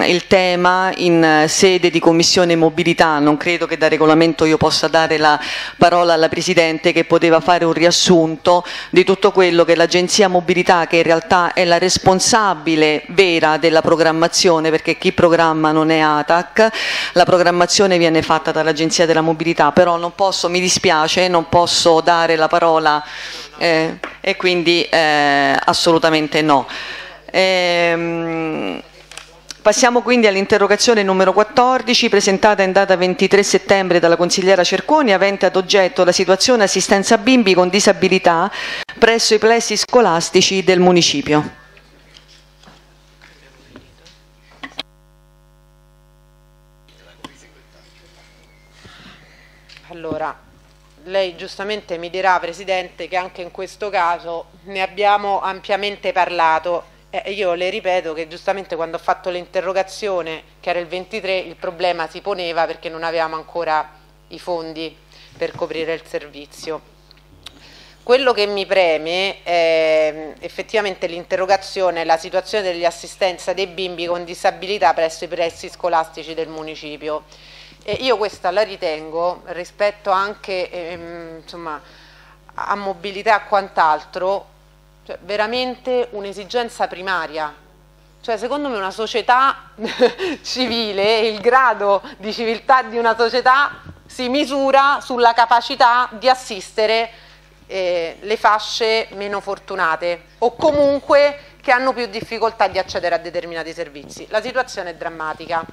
il tema in sede di Commissione Mobilità. Non credo che da regolamento io possa dare la parola alla Presidente, che poteva fare un riassunto di tutto quello che l'Agenzia Mobilità, che in realtà è la responsabile vera della programmazione, perché chi programma non è ATAC, la programmazione viene fatta dall'Agenzia della Mobilità, però non posso, mi dispiace, non posso dare la parola eh, e quindi eh, assolutamente no. Ehm, passiamo quindi all'interrogazione numero quattordici, presentata in data ventitré settembre dalla consigliera Cerquoni, avente ad oggetto la situazione assistenza bimbi con disabilità presso i plessi scolastici del municipio. Allora, lei giustamente mi dirà, Presidente, che anche in questo caso ne abbiamo ampiamente parlato. Eh, io le ripeto che giustamente quando ho fatto l'interrogazione, che era il ventitré, il problema si poneva perché non avevamo ancora i fondi per coprire il servizio. Quello che mi preme è effettivamente l'interrogazione, la situazione dell'assistenza dei bimbi con disabilità presso i pressi scolastici del municipio. E io questa la ritengo, rispetto anche ehm, insomma, a mobilità e quant'altro, cioè veramente un'esigenza primaria. Cioè, secondo me una società civile, il grado di civiltà di una società si misura sulla capacità di assistere eh, le fasce meno fortunate o comunque che hanno più difficoltà di accedere a determinati servizi. La situazione è drammatica,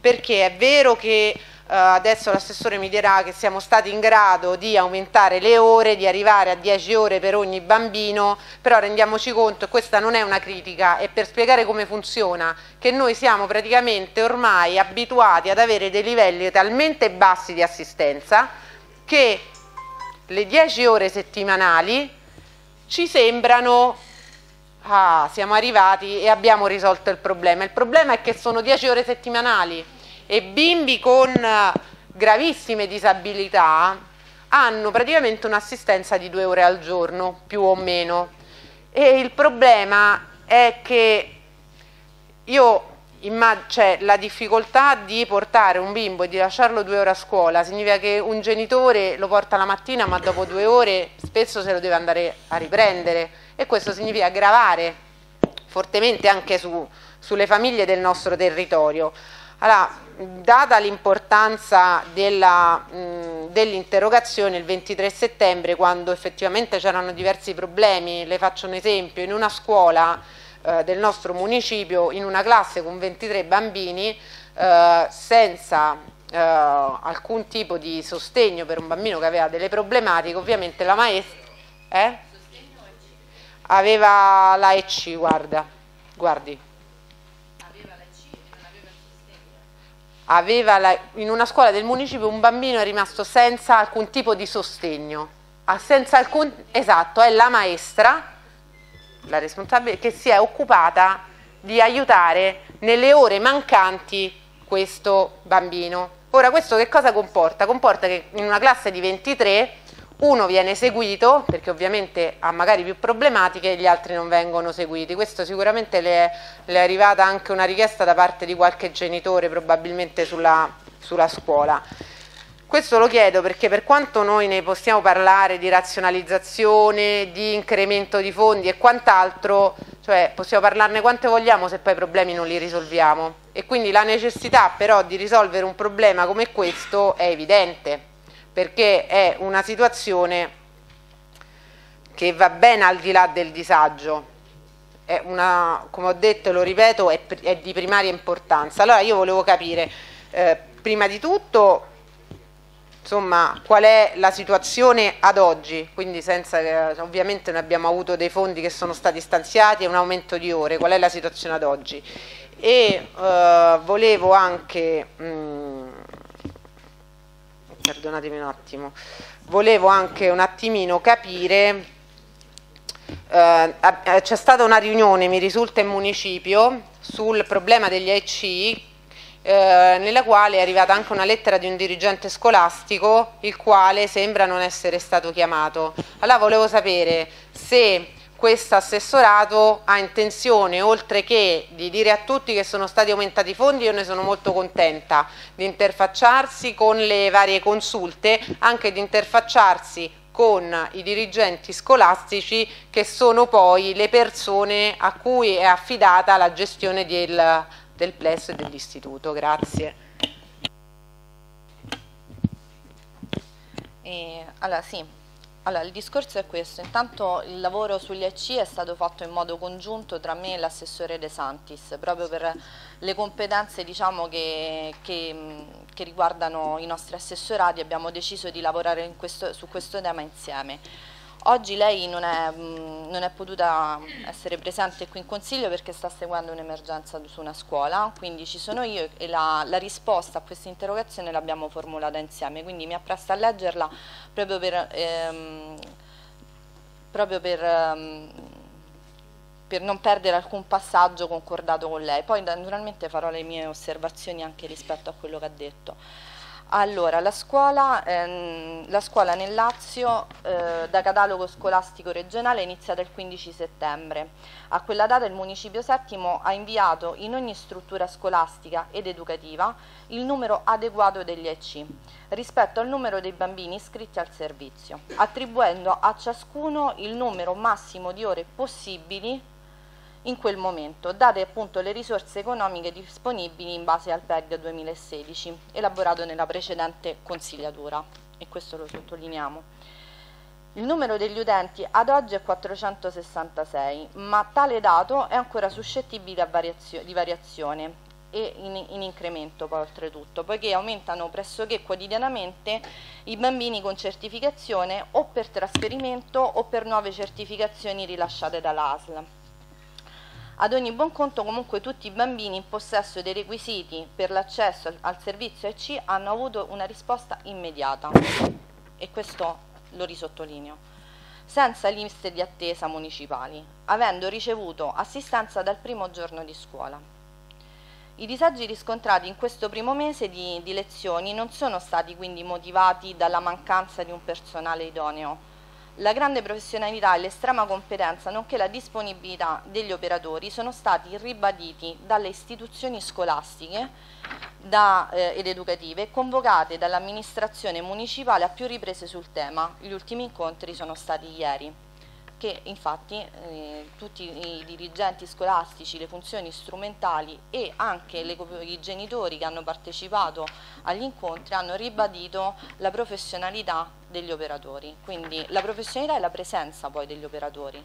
perché è vero che Uh, adesso l'assessore mi dirà che siamo stati in grado di aumentare le ore, di arrivare a dieci ore per ogni bambino, però rendiamoci conto, e questa non è una critica, è per spiegare come funziona, che noi siamo praticamente ormai abituati ad avere dei livelli talmente bassi di assistenza che le dieci ore settimanali ci sembrano ah, siamo arrivati e abbiamo risolto il problema. Il problema è che sono dieci ore settimanali e bimbi con gravissime disabilità hanno praticamente un'assistenza di due ore al giorno, più o meno. E il problema è che io cioè, la difficoltà di portare un bimbo e di lasciarlo due ore a scuola significa che un genitore lo porta la mattina, ma dopo due ore spesso se lo deve andare a riprendere, e questo significa aggravare fortemente anche su, sulle famiglie del nostro territorio. Allora, data l'importanza dell'interrogazione, dell il ventitré settembre, quando effettivamente c'erano diversi problemi, le faccio un esempio, in una scuola eh, del nostro municipio, in una classe con ventitré bambini, eh, senza eh, alcun tipo di sostegno per un bambino che aveva delle problematiche, ovviamente la maestra eh? aveva la E C, guarda, guardi. Aveva la, in una scuola del municipio un bambino è rimasto senza alcun tipo di sostegno, senza alcun, esatto, è la maestra, la responsabile, che si è occupata di aiutare nelle ore mancanti questo bambino. Ora questo che cosa comporta? Comporta che in una classe di ventitré uno viene seguito, perché ovviamente ha magari più problematiche, e gli altri non vengono seguiti. Questo sicuramente le è, le è arrivata anche una richiesta da parte di qualche genitore, probabilmente sulla, sulla scuola. Questo lo chiedo perché, per quanto noi ne possiamo parlare di razionalizzazione, di incremento di fondi e quant'altro, cioè possiamo parlarne quanto vogliamo se poi i problemi non li risolviamo, e quindi la necessità però di risolvere un problema come questo è evidente, perché è una situazione che va ben al di là del disagio, è una, come ho detto e lo ripeto, è, è di primaria importanza. Allora io volevo capire, eh, prima di tutto, insomma, qual è la situazione ad oggi, quindi senza che, ovviamente noi abbiamo avuto dei fondi che sono stati stanziati e un aumento di ore, qual è la situazione ad oggi? E eh, volevo anche... Mh, perdonatemi un attimo, volevo anche un attimino capire, eh, c'è stata una riunione, mi risulta, in municipio sul problema degli A E C, eh, nella quale è arrivata anche una lettera di un dirigente scolastico, il quale sembra non essere stato chiamato. Allora volevo sapere se questo assessorato ha intenzione, oltre che di dire a tutti che sono stati aumentati i fondi, io ne sono molto contenta, di interfacciarsi con le varie consulte, anche di interfacciarsi con i dirigenti scolastici, che sono poi le persone a cui è affidata la gestione del, del plesso e dell'istituto. Grazie. Eh, allora sì. Allora, il discorso è questo. Intanto il lavoro sugli A C è stato fatto in modo congiunto tra me e l'assessore De Santis, proprio per le competenze, diciamo, che, che, che riguardano i nostri assessorati. Abbiamo deciso di lavorare in questo, su questo tema insieme. Oggi lei non è, non è potuta essere presente qui in Consiglio perché sta seguendo un'emergenza su una scuola, quindi ci sono io e la, la risposta a questa interrogazione l'abbiamo formulata insieme, quindi mi appresto a leggerla proprio per, ehm, proprio per, ehm, per non perdere alcun passaggio concordato con lei. Poi naturalmente farò le mie osservazioni anche rispetto a quello che ha detto. Allora, la scuola, ehm, la scuola nel Lazio eh, da catalogo scolastico regionale è iniziata il quindici settembre. A quella data il Municipio settimo ha inviato in ogni struttura scolastica ed educativa il numero adeguato degli A E C rispetto al numero dei bambini iscritti al servizio, attribuendo a ciascuno il numero massimo di ore possibili in quel momento, date appunto le risorse economiche disponibili in base al P E G duemilasedici, elaborato nella precedente consigliatura, e questo lo sottolineiamo. Il numero degli utenti ad oggi è quattrocentosessantasei, ma tale dato è ancora suscettibile di variazione e in, in incremento poi, oltretutto, poiché aumentano pressoché quotidianamente i bambini con certificazione o per trasferimento o per nuove certificazioni rilasciate dall'A S L. Ad ogni buon conto, comunque, tutti i bambini in possesso dei requisiti per l'accesso al servizio A E C hanno avuto una risposta immediata, e questo lo risottolineo, senza liste di attesa municipali, avendo ricevuto assistenza dal primo giorno di scuola. I disagi riscontrati in questo primo mese di, di lezioni non sono stati quindi motivati dalla mancanza di un personale idoneo. La grande professionalità e l'estrema competenza, nonché la disponibilità degli operatori, sono stati ribaditi dalle istituzioni scolastiche da, eh, ed educative, convocate dall'amministrazione municipale a più riprese sul tema. Gli ultimi incontri sono stati ieri, che infatti eh, tutti i dirigenti scolastici, le funzioni strumentali e anche le, i genitori che hanno partecipato agli incontri hanno ribadito la professionalità degli operatori, quindi la professionalità e la presenza poi degli operatori.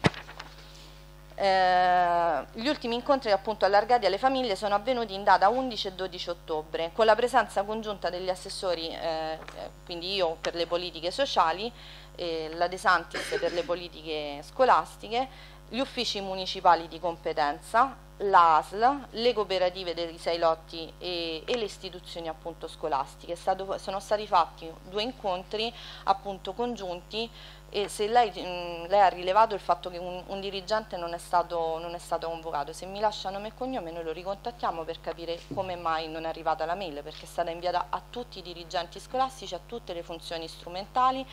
Eh, gli ultimi incontri appunto allargati alle famiglie sono avvenuti in data undici e dodici ottobre con la presenza congiunta degli assessori, eh, quindi io per le politiche sociali, eh, la De Santis per le politiche scolastiche, gli uffici municipali di competenza, l'A S L, le cooperative dei sei lotti e, e le istituzioni appunto scolastiche. Stato, sono stati fatti due incontri appunto congiunti. E se lei, mh, lei ha rilevato il fatto che un, un dirigente non è, stato, non è stato convocato, se mi lascia nome e cognome noi lo ricontattiamo per capire come mai non è arrivata la mail, perché è stata inviata a tutti i dirigenti scolastici, a tutte le funzioni strumentali,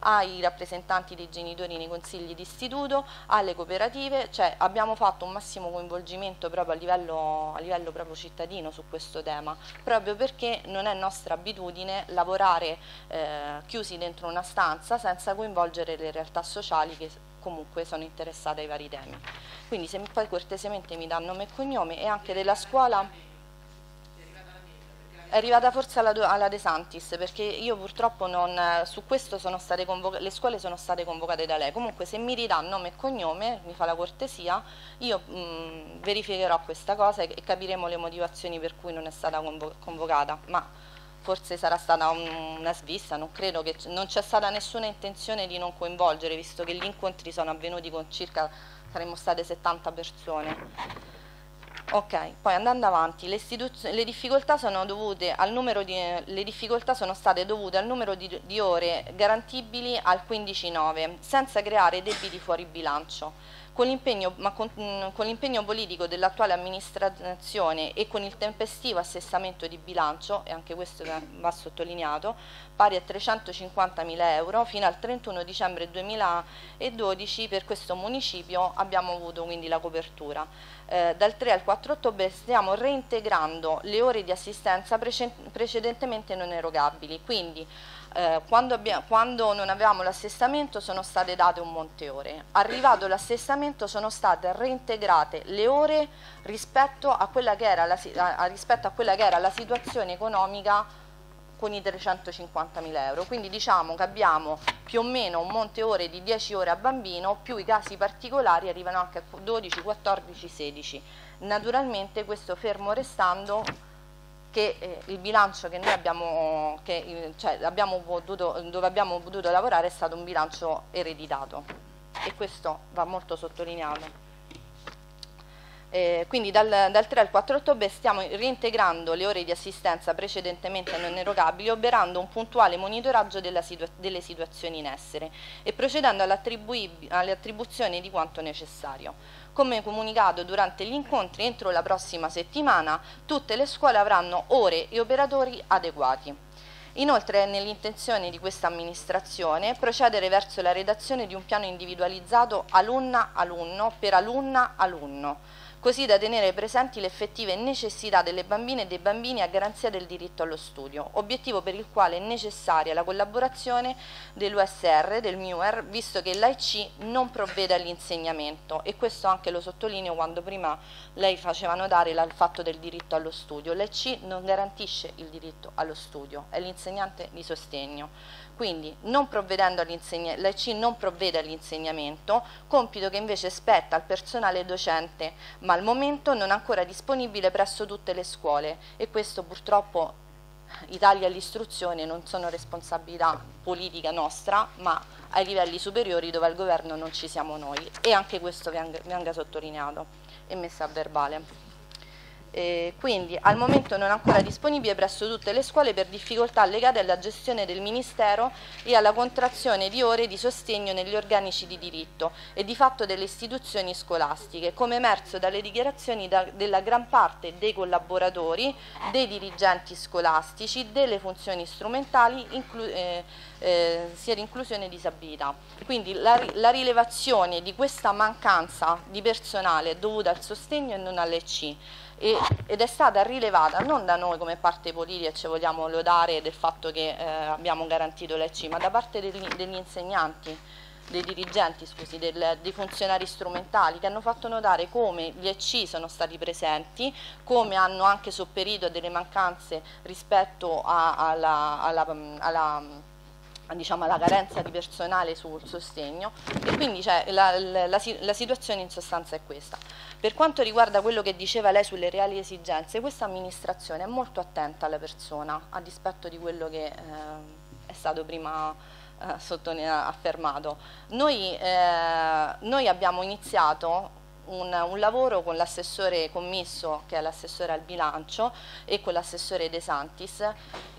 ai rappresentanti dei genitori nei consigli di istituto, alle cooperative, cioè abbiamo fatto un massimo coinvolgimento proprio a livello, a livello proprio cittadino su questo tema, proprio perché non è nostra abitudine lavorare eh, chiusi dentro una stanza senza coinvolgere le realtà sociali che comunque sono interessate ai vari temi. Quindi se poi cortesemente mi dà nome e cognome e anche della scuola, è arrivata forse alla, alla De Santis, perché io purtroppo non, su questo sono state convocate, le scuole sono state convocate da lei, comunque se mi ridà nome e cognome, mi fa la cortesia, io mh, verificherò questa cosa e, e capiremo le motivazioni per cui non è stata convo convocata, ma forse sarà stata una svista, non credo che non c'è stata nessuna intenzione di non coinvolgere, visto che gli incontri sono avvenuti con circa, saremmo state settanta persone. Ok, poi andando avanti, le, le difficoltà sono dovute al numero di, le difficoltà sono state dovute al numero di, di ore garantibili al quindici nove, senza creare debiti fuori bilancio. Con l'impegno politico dell'attuale amministrazione e con il tempestivo assestamento di bilancio, e anche questo va sottolineato, pari a trecentocinquantamila euro, fino al trentuno dicembre duemiladodici per questo municipio abbiamo avuto quindi la copertura. Eh, dal tre al quattro ottobre stiamo reintegrando le ore di assistenza prece precedentemente non erogabili, quindi Eh, quando, abbiamo, quando non avevamo l'assestamento sono state date un monte ore, arrivato l'assestamento sono state reintegrate le ore rispetto a quella che era la, a, rispetto a quella che era la situazione economica con i trecentocinquantamila euro, quindi diciamo che abbiamo più o meno un monte ore di dieci ore a bambino, più i casi particolari arrivano anche a dodici, quattordici, sedici, naturalmente questo fermo restando che eh, il bilancio che noi abbiamo, che, cioè, abbiamo potuto, dove abbiamo potuto lavorare è stato un bilancio ereditato e questo va molto sottolineato. Eh, quindi dal, dal tre al quattro ottobre stiamo reintegrando le ore di assistenza precedentemente non erogabili, operando un puntuale monitoraggio della situa delle situazioni in essere e procedendo all'attribuzione di quanto necessario. Come comunicato durante gli incontri, entro la prossima settimana tutte le scuole avranno ore e operatori adeguati. Inoltre è nell'intenzione di questa amministrazione procedere verso la redazione di un piano individualizzato alunna-alunno per alunna-alunno, così da tenere presenti le effettive necessità delle bambine e dei bambini a garanzia del diritto allo studio, obiettivo per il quale è necessaria la collaborazione dell'U S R, del M I U R, visto che l'A I C non provvede all'insegnamento, e questo anche lo sottolineo quando prima lei faceva notare il fatto del diritto allo studio, l'A I C non garantisce il diritto allo studio, è l'insegnante di sostegno. Quindi non provvedendo l'A I C non provvede all'insegnamento, compito che invece spetta al personale docente, ma al momento non ancora disponibile presso tutte le scuole, e questo purtroppo i tagli all'istruzione non sono responsabilità politica nostra, ma ai livelli superiori dove al governo non ci siamo noi, e anche questo venga sottolineato e messo a verbale. Eh, quindi al momento non ancora disponibile presso tutte le scuole per difficoltà legate alla gestione del Ministero e alla contrazione di ore di sostegno negli organici di diritto e di fatto delle istituzioni scolastiche, come emerso dalle dichiarazioni da, della gran parte dei collaboratori, dei dirigenti scolastici, delle funzioni strumentali, inclu, eh, eh, sia di inclusione e disabilità. Quindi la, la rilevazione di questa mancanza di personale è dovuta al sostegno e non all'E C. Ed è stata rilevata non da noi come parte politica, e ci vogliamo lodare del fatto che eh, abbiamo garantito l'E C, ma da parte degli, degli insegnanti, dei dirigenti, scusi, del, dei funzionari strumentali, che hanno fatto notare come gli E C sono stati presenti, come hanno anche sopperito a delle mancanze rispetto a, alla, alla, alla, diciamo, alla carenza di personale sul sostegno, e quindi cioè, la, la, la, la situazione in sostanza è questa. Per quanto riguarda quello che diceva lei sulle reali esigenze, questa amministrazione è molto attenta alla persona, a dispetto di quello che eh, è stato prima affermato. Noi, eh, noi abbiamo iniziato un, un lavoro con l'assessore commisso, che è l'assessore al bilancio, e con l'assessore De Santis,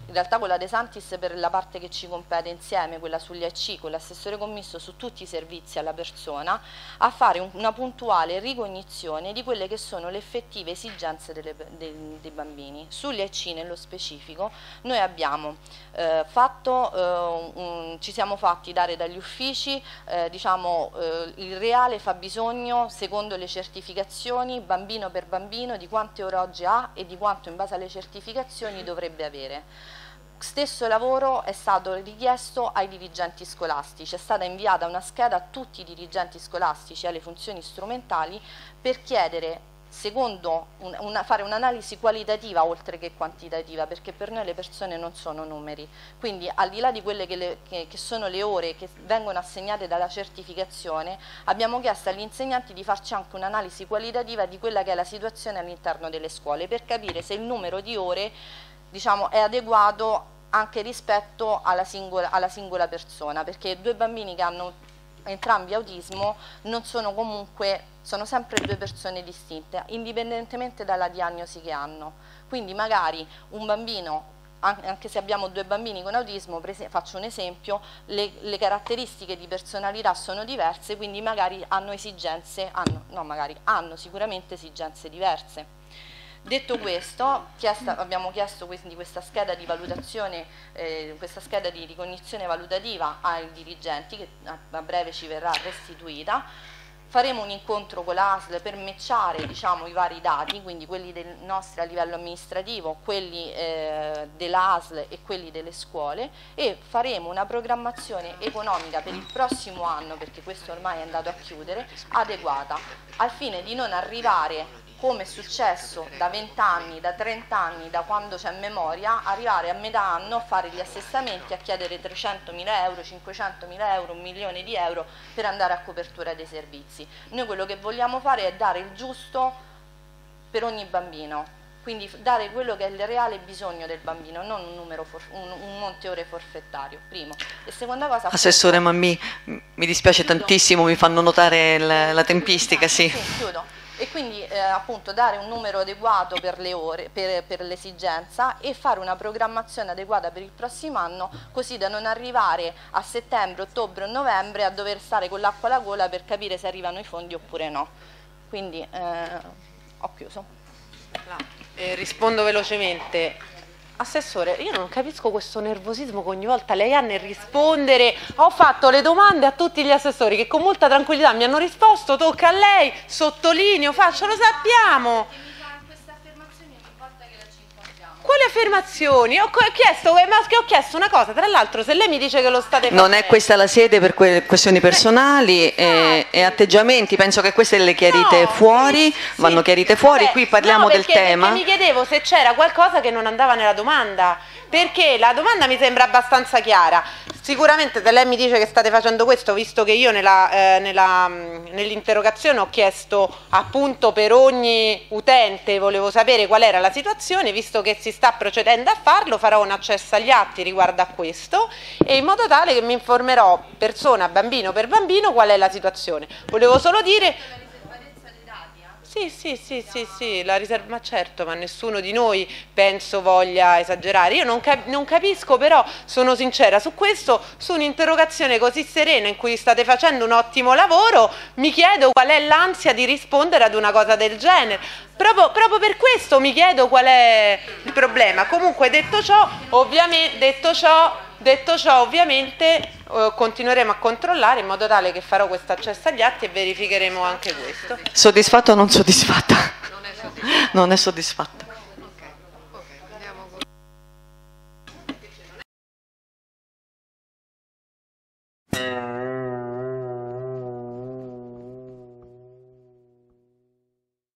in realtà con la De Santis per la parte che ci compete insieme, quella sugli A C, con l'assessore commisso su tutti i servizi alla persona, a fare un, una puntuale ricognizione di quelle che sono le effettive esigenze delle, dei, dei bambini. Sugli A C nello specifico noi abbiamo eh, fatto, eh, un, ci siamo fatti dare dagli uffici eh, diciamo, eh, il reale fabbisogno secondo le certificazioni bambino per bambino di quante ore oggi ha e di quanto in base alle certificazioni dovrebbe avere. Stesso lavoro è stato richiesto ai dirigenti scolastici, è stata inviata una scheda a tutti i dirigenti scolastici e alle funzioni strumentali per chiedere, secondo un, una, fare un'analisi qualitativa oltre che quantitativa, perché per noi le persone non sono numeri, quindi al di là di quelle che, le, che, che sono le ore che vengono assegnate dalla certificazione, abbiamo chiesto agli insegnanti di farci anche un'analisi qualitativa di quella che è la situazione all'interno delle scuole, per capire se il numero di ore, diciamo, è adeguato anche rispetto alla singola, alla singola persona, perché due bambini che hanno entrambi autismo non sono comunque, sono sempre due persone distinte, indipendentemente dalla diagnosi che hanno. Quindi magari un bambino, anche se abbiamo due bambini con autismo, faccio un esempio, le, le caratteristiche di personalità sono diverse, quindi magari hanno esigenze, hanno, no magari, hanno sicuramente esigenze diverse. Detto questo, chiesta, abbiamo chiesto quindi questa scheda di valutazione, eh, questa scheda di ricognizione valutativa ai dirigenti, che a breve ci verrà restituita. Faremo un incontro con l'A S L per matchare, diciamo, i vari dati, quindi quelli del nostro a livello amministrativo, quelli eh, dell'A S L e quelli delle scuole, e faremo una programmazione economica per il prossimo anno, perché questo ormai è andato a chiudere, adeguata, al fine di non arrivare, come è successo da venti anni, da trenta anni, da quando c'è memoria, arrivare a metà anno a fare gli assestamenti, a chiedere trecentomila euro, cinquecentomila euro, un milione di euro per andare a copertura dei servizi. Noi quello che vogliamo fare è dare il giusto per ogni bambino, quindi dare quello che è il reale bisogno del bambino, non un, numero for, un, un monte ore forfettario, primo. E seconda cosa... Assessore Mammì, mi dispiace chiudo. tantissimo, mi fanno notare la, la tempistica, sì. Sì, chiudo. E quindi eh, appunto dare un numero adeguato per le ore, per, per l'esigenza, e fare una programmazione adeguata per il prossimo anno, così da non arrivare a settembre, ottobre o novembre a dover stare con l'acqua alla gola per capire se arrivano i fondi oppure no. Quindi eh, ho chiuso. Eh, rispondo velocemente. Assessore, io non capisco questo nervosismo che ogni volta lei ha nel rispondere. Ho fatto le domande a tutti gli assessori che con molta tranquillità mi hanno risposto, tocca a lei, sottolineo, faccio, lo sappiamo. Quali affermazioni? Ho chiesto, ho chiesto una cosa, tra l'altro se lei mi dice che lo state facendo... Non è questa la sede per que questioni personali eh, e atteggiamenti, penso che queste le chiarite no, fuori, sì, vanno chiarite fuori, beh, qui parliamo no, perché, del tema... Perché mi chiedevo se c'era qualcosa che non andava nella domanda, perché la domanda mi sembra abbastanza chiara. Sicuramente se lei mi dice che state facendo questo, visto che io nell'interrogazione eh, nell ho chiesto appunto per ogni utente, volevo sapere qual era la situazione, visto che si sta procedendo a farlo, farò un accesso agli atti riguardo a questo, e in modo tale che mi informerò persona, bambino per bambino, qual è la situazione. Volevo solo dire... Sì, sì, sì, sì, sì, la riserva, ma certo, ma nessuno di noi penso voglia esagerare. Io non, cap non capisco, però sono sincera su questo, su un'interrogazione così serena in cui state facendo un ottimo lavoro, mi chiedo qual è l'ansia di rispondere ad una cosa del genere. Proprio, proprio per questo mi chiedo qual è il problema. Comunque detto ciò, ovviamente, detto ciò, detto ciò, ovviamente eh, continueremo a controllare in modo tale che farò questo accesso agli atti e verificheremo anche questo. Soddisfatto o non soddisfatta? Non è soddisfatta. Non è soddisfatta.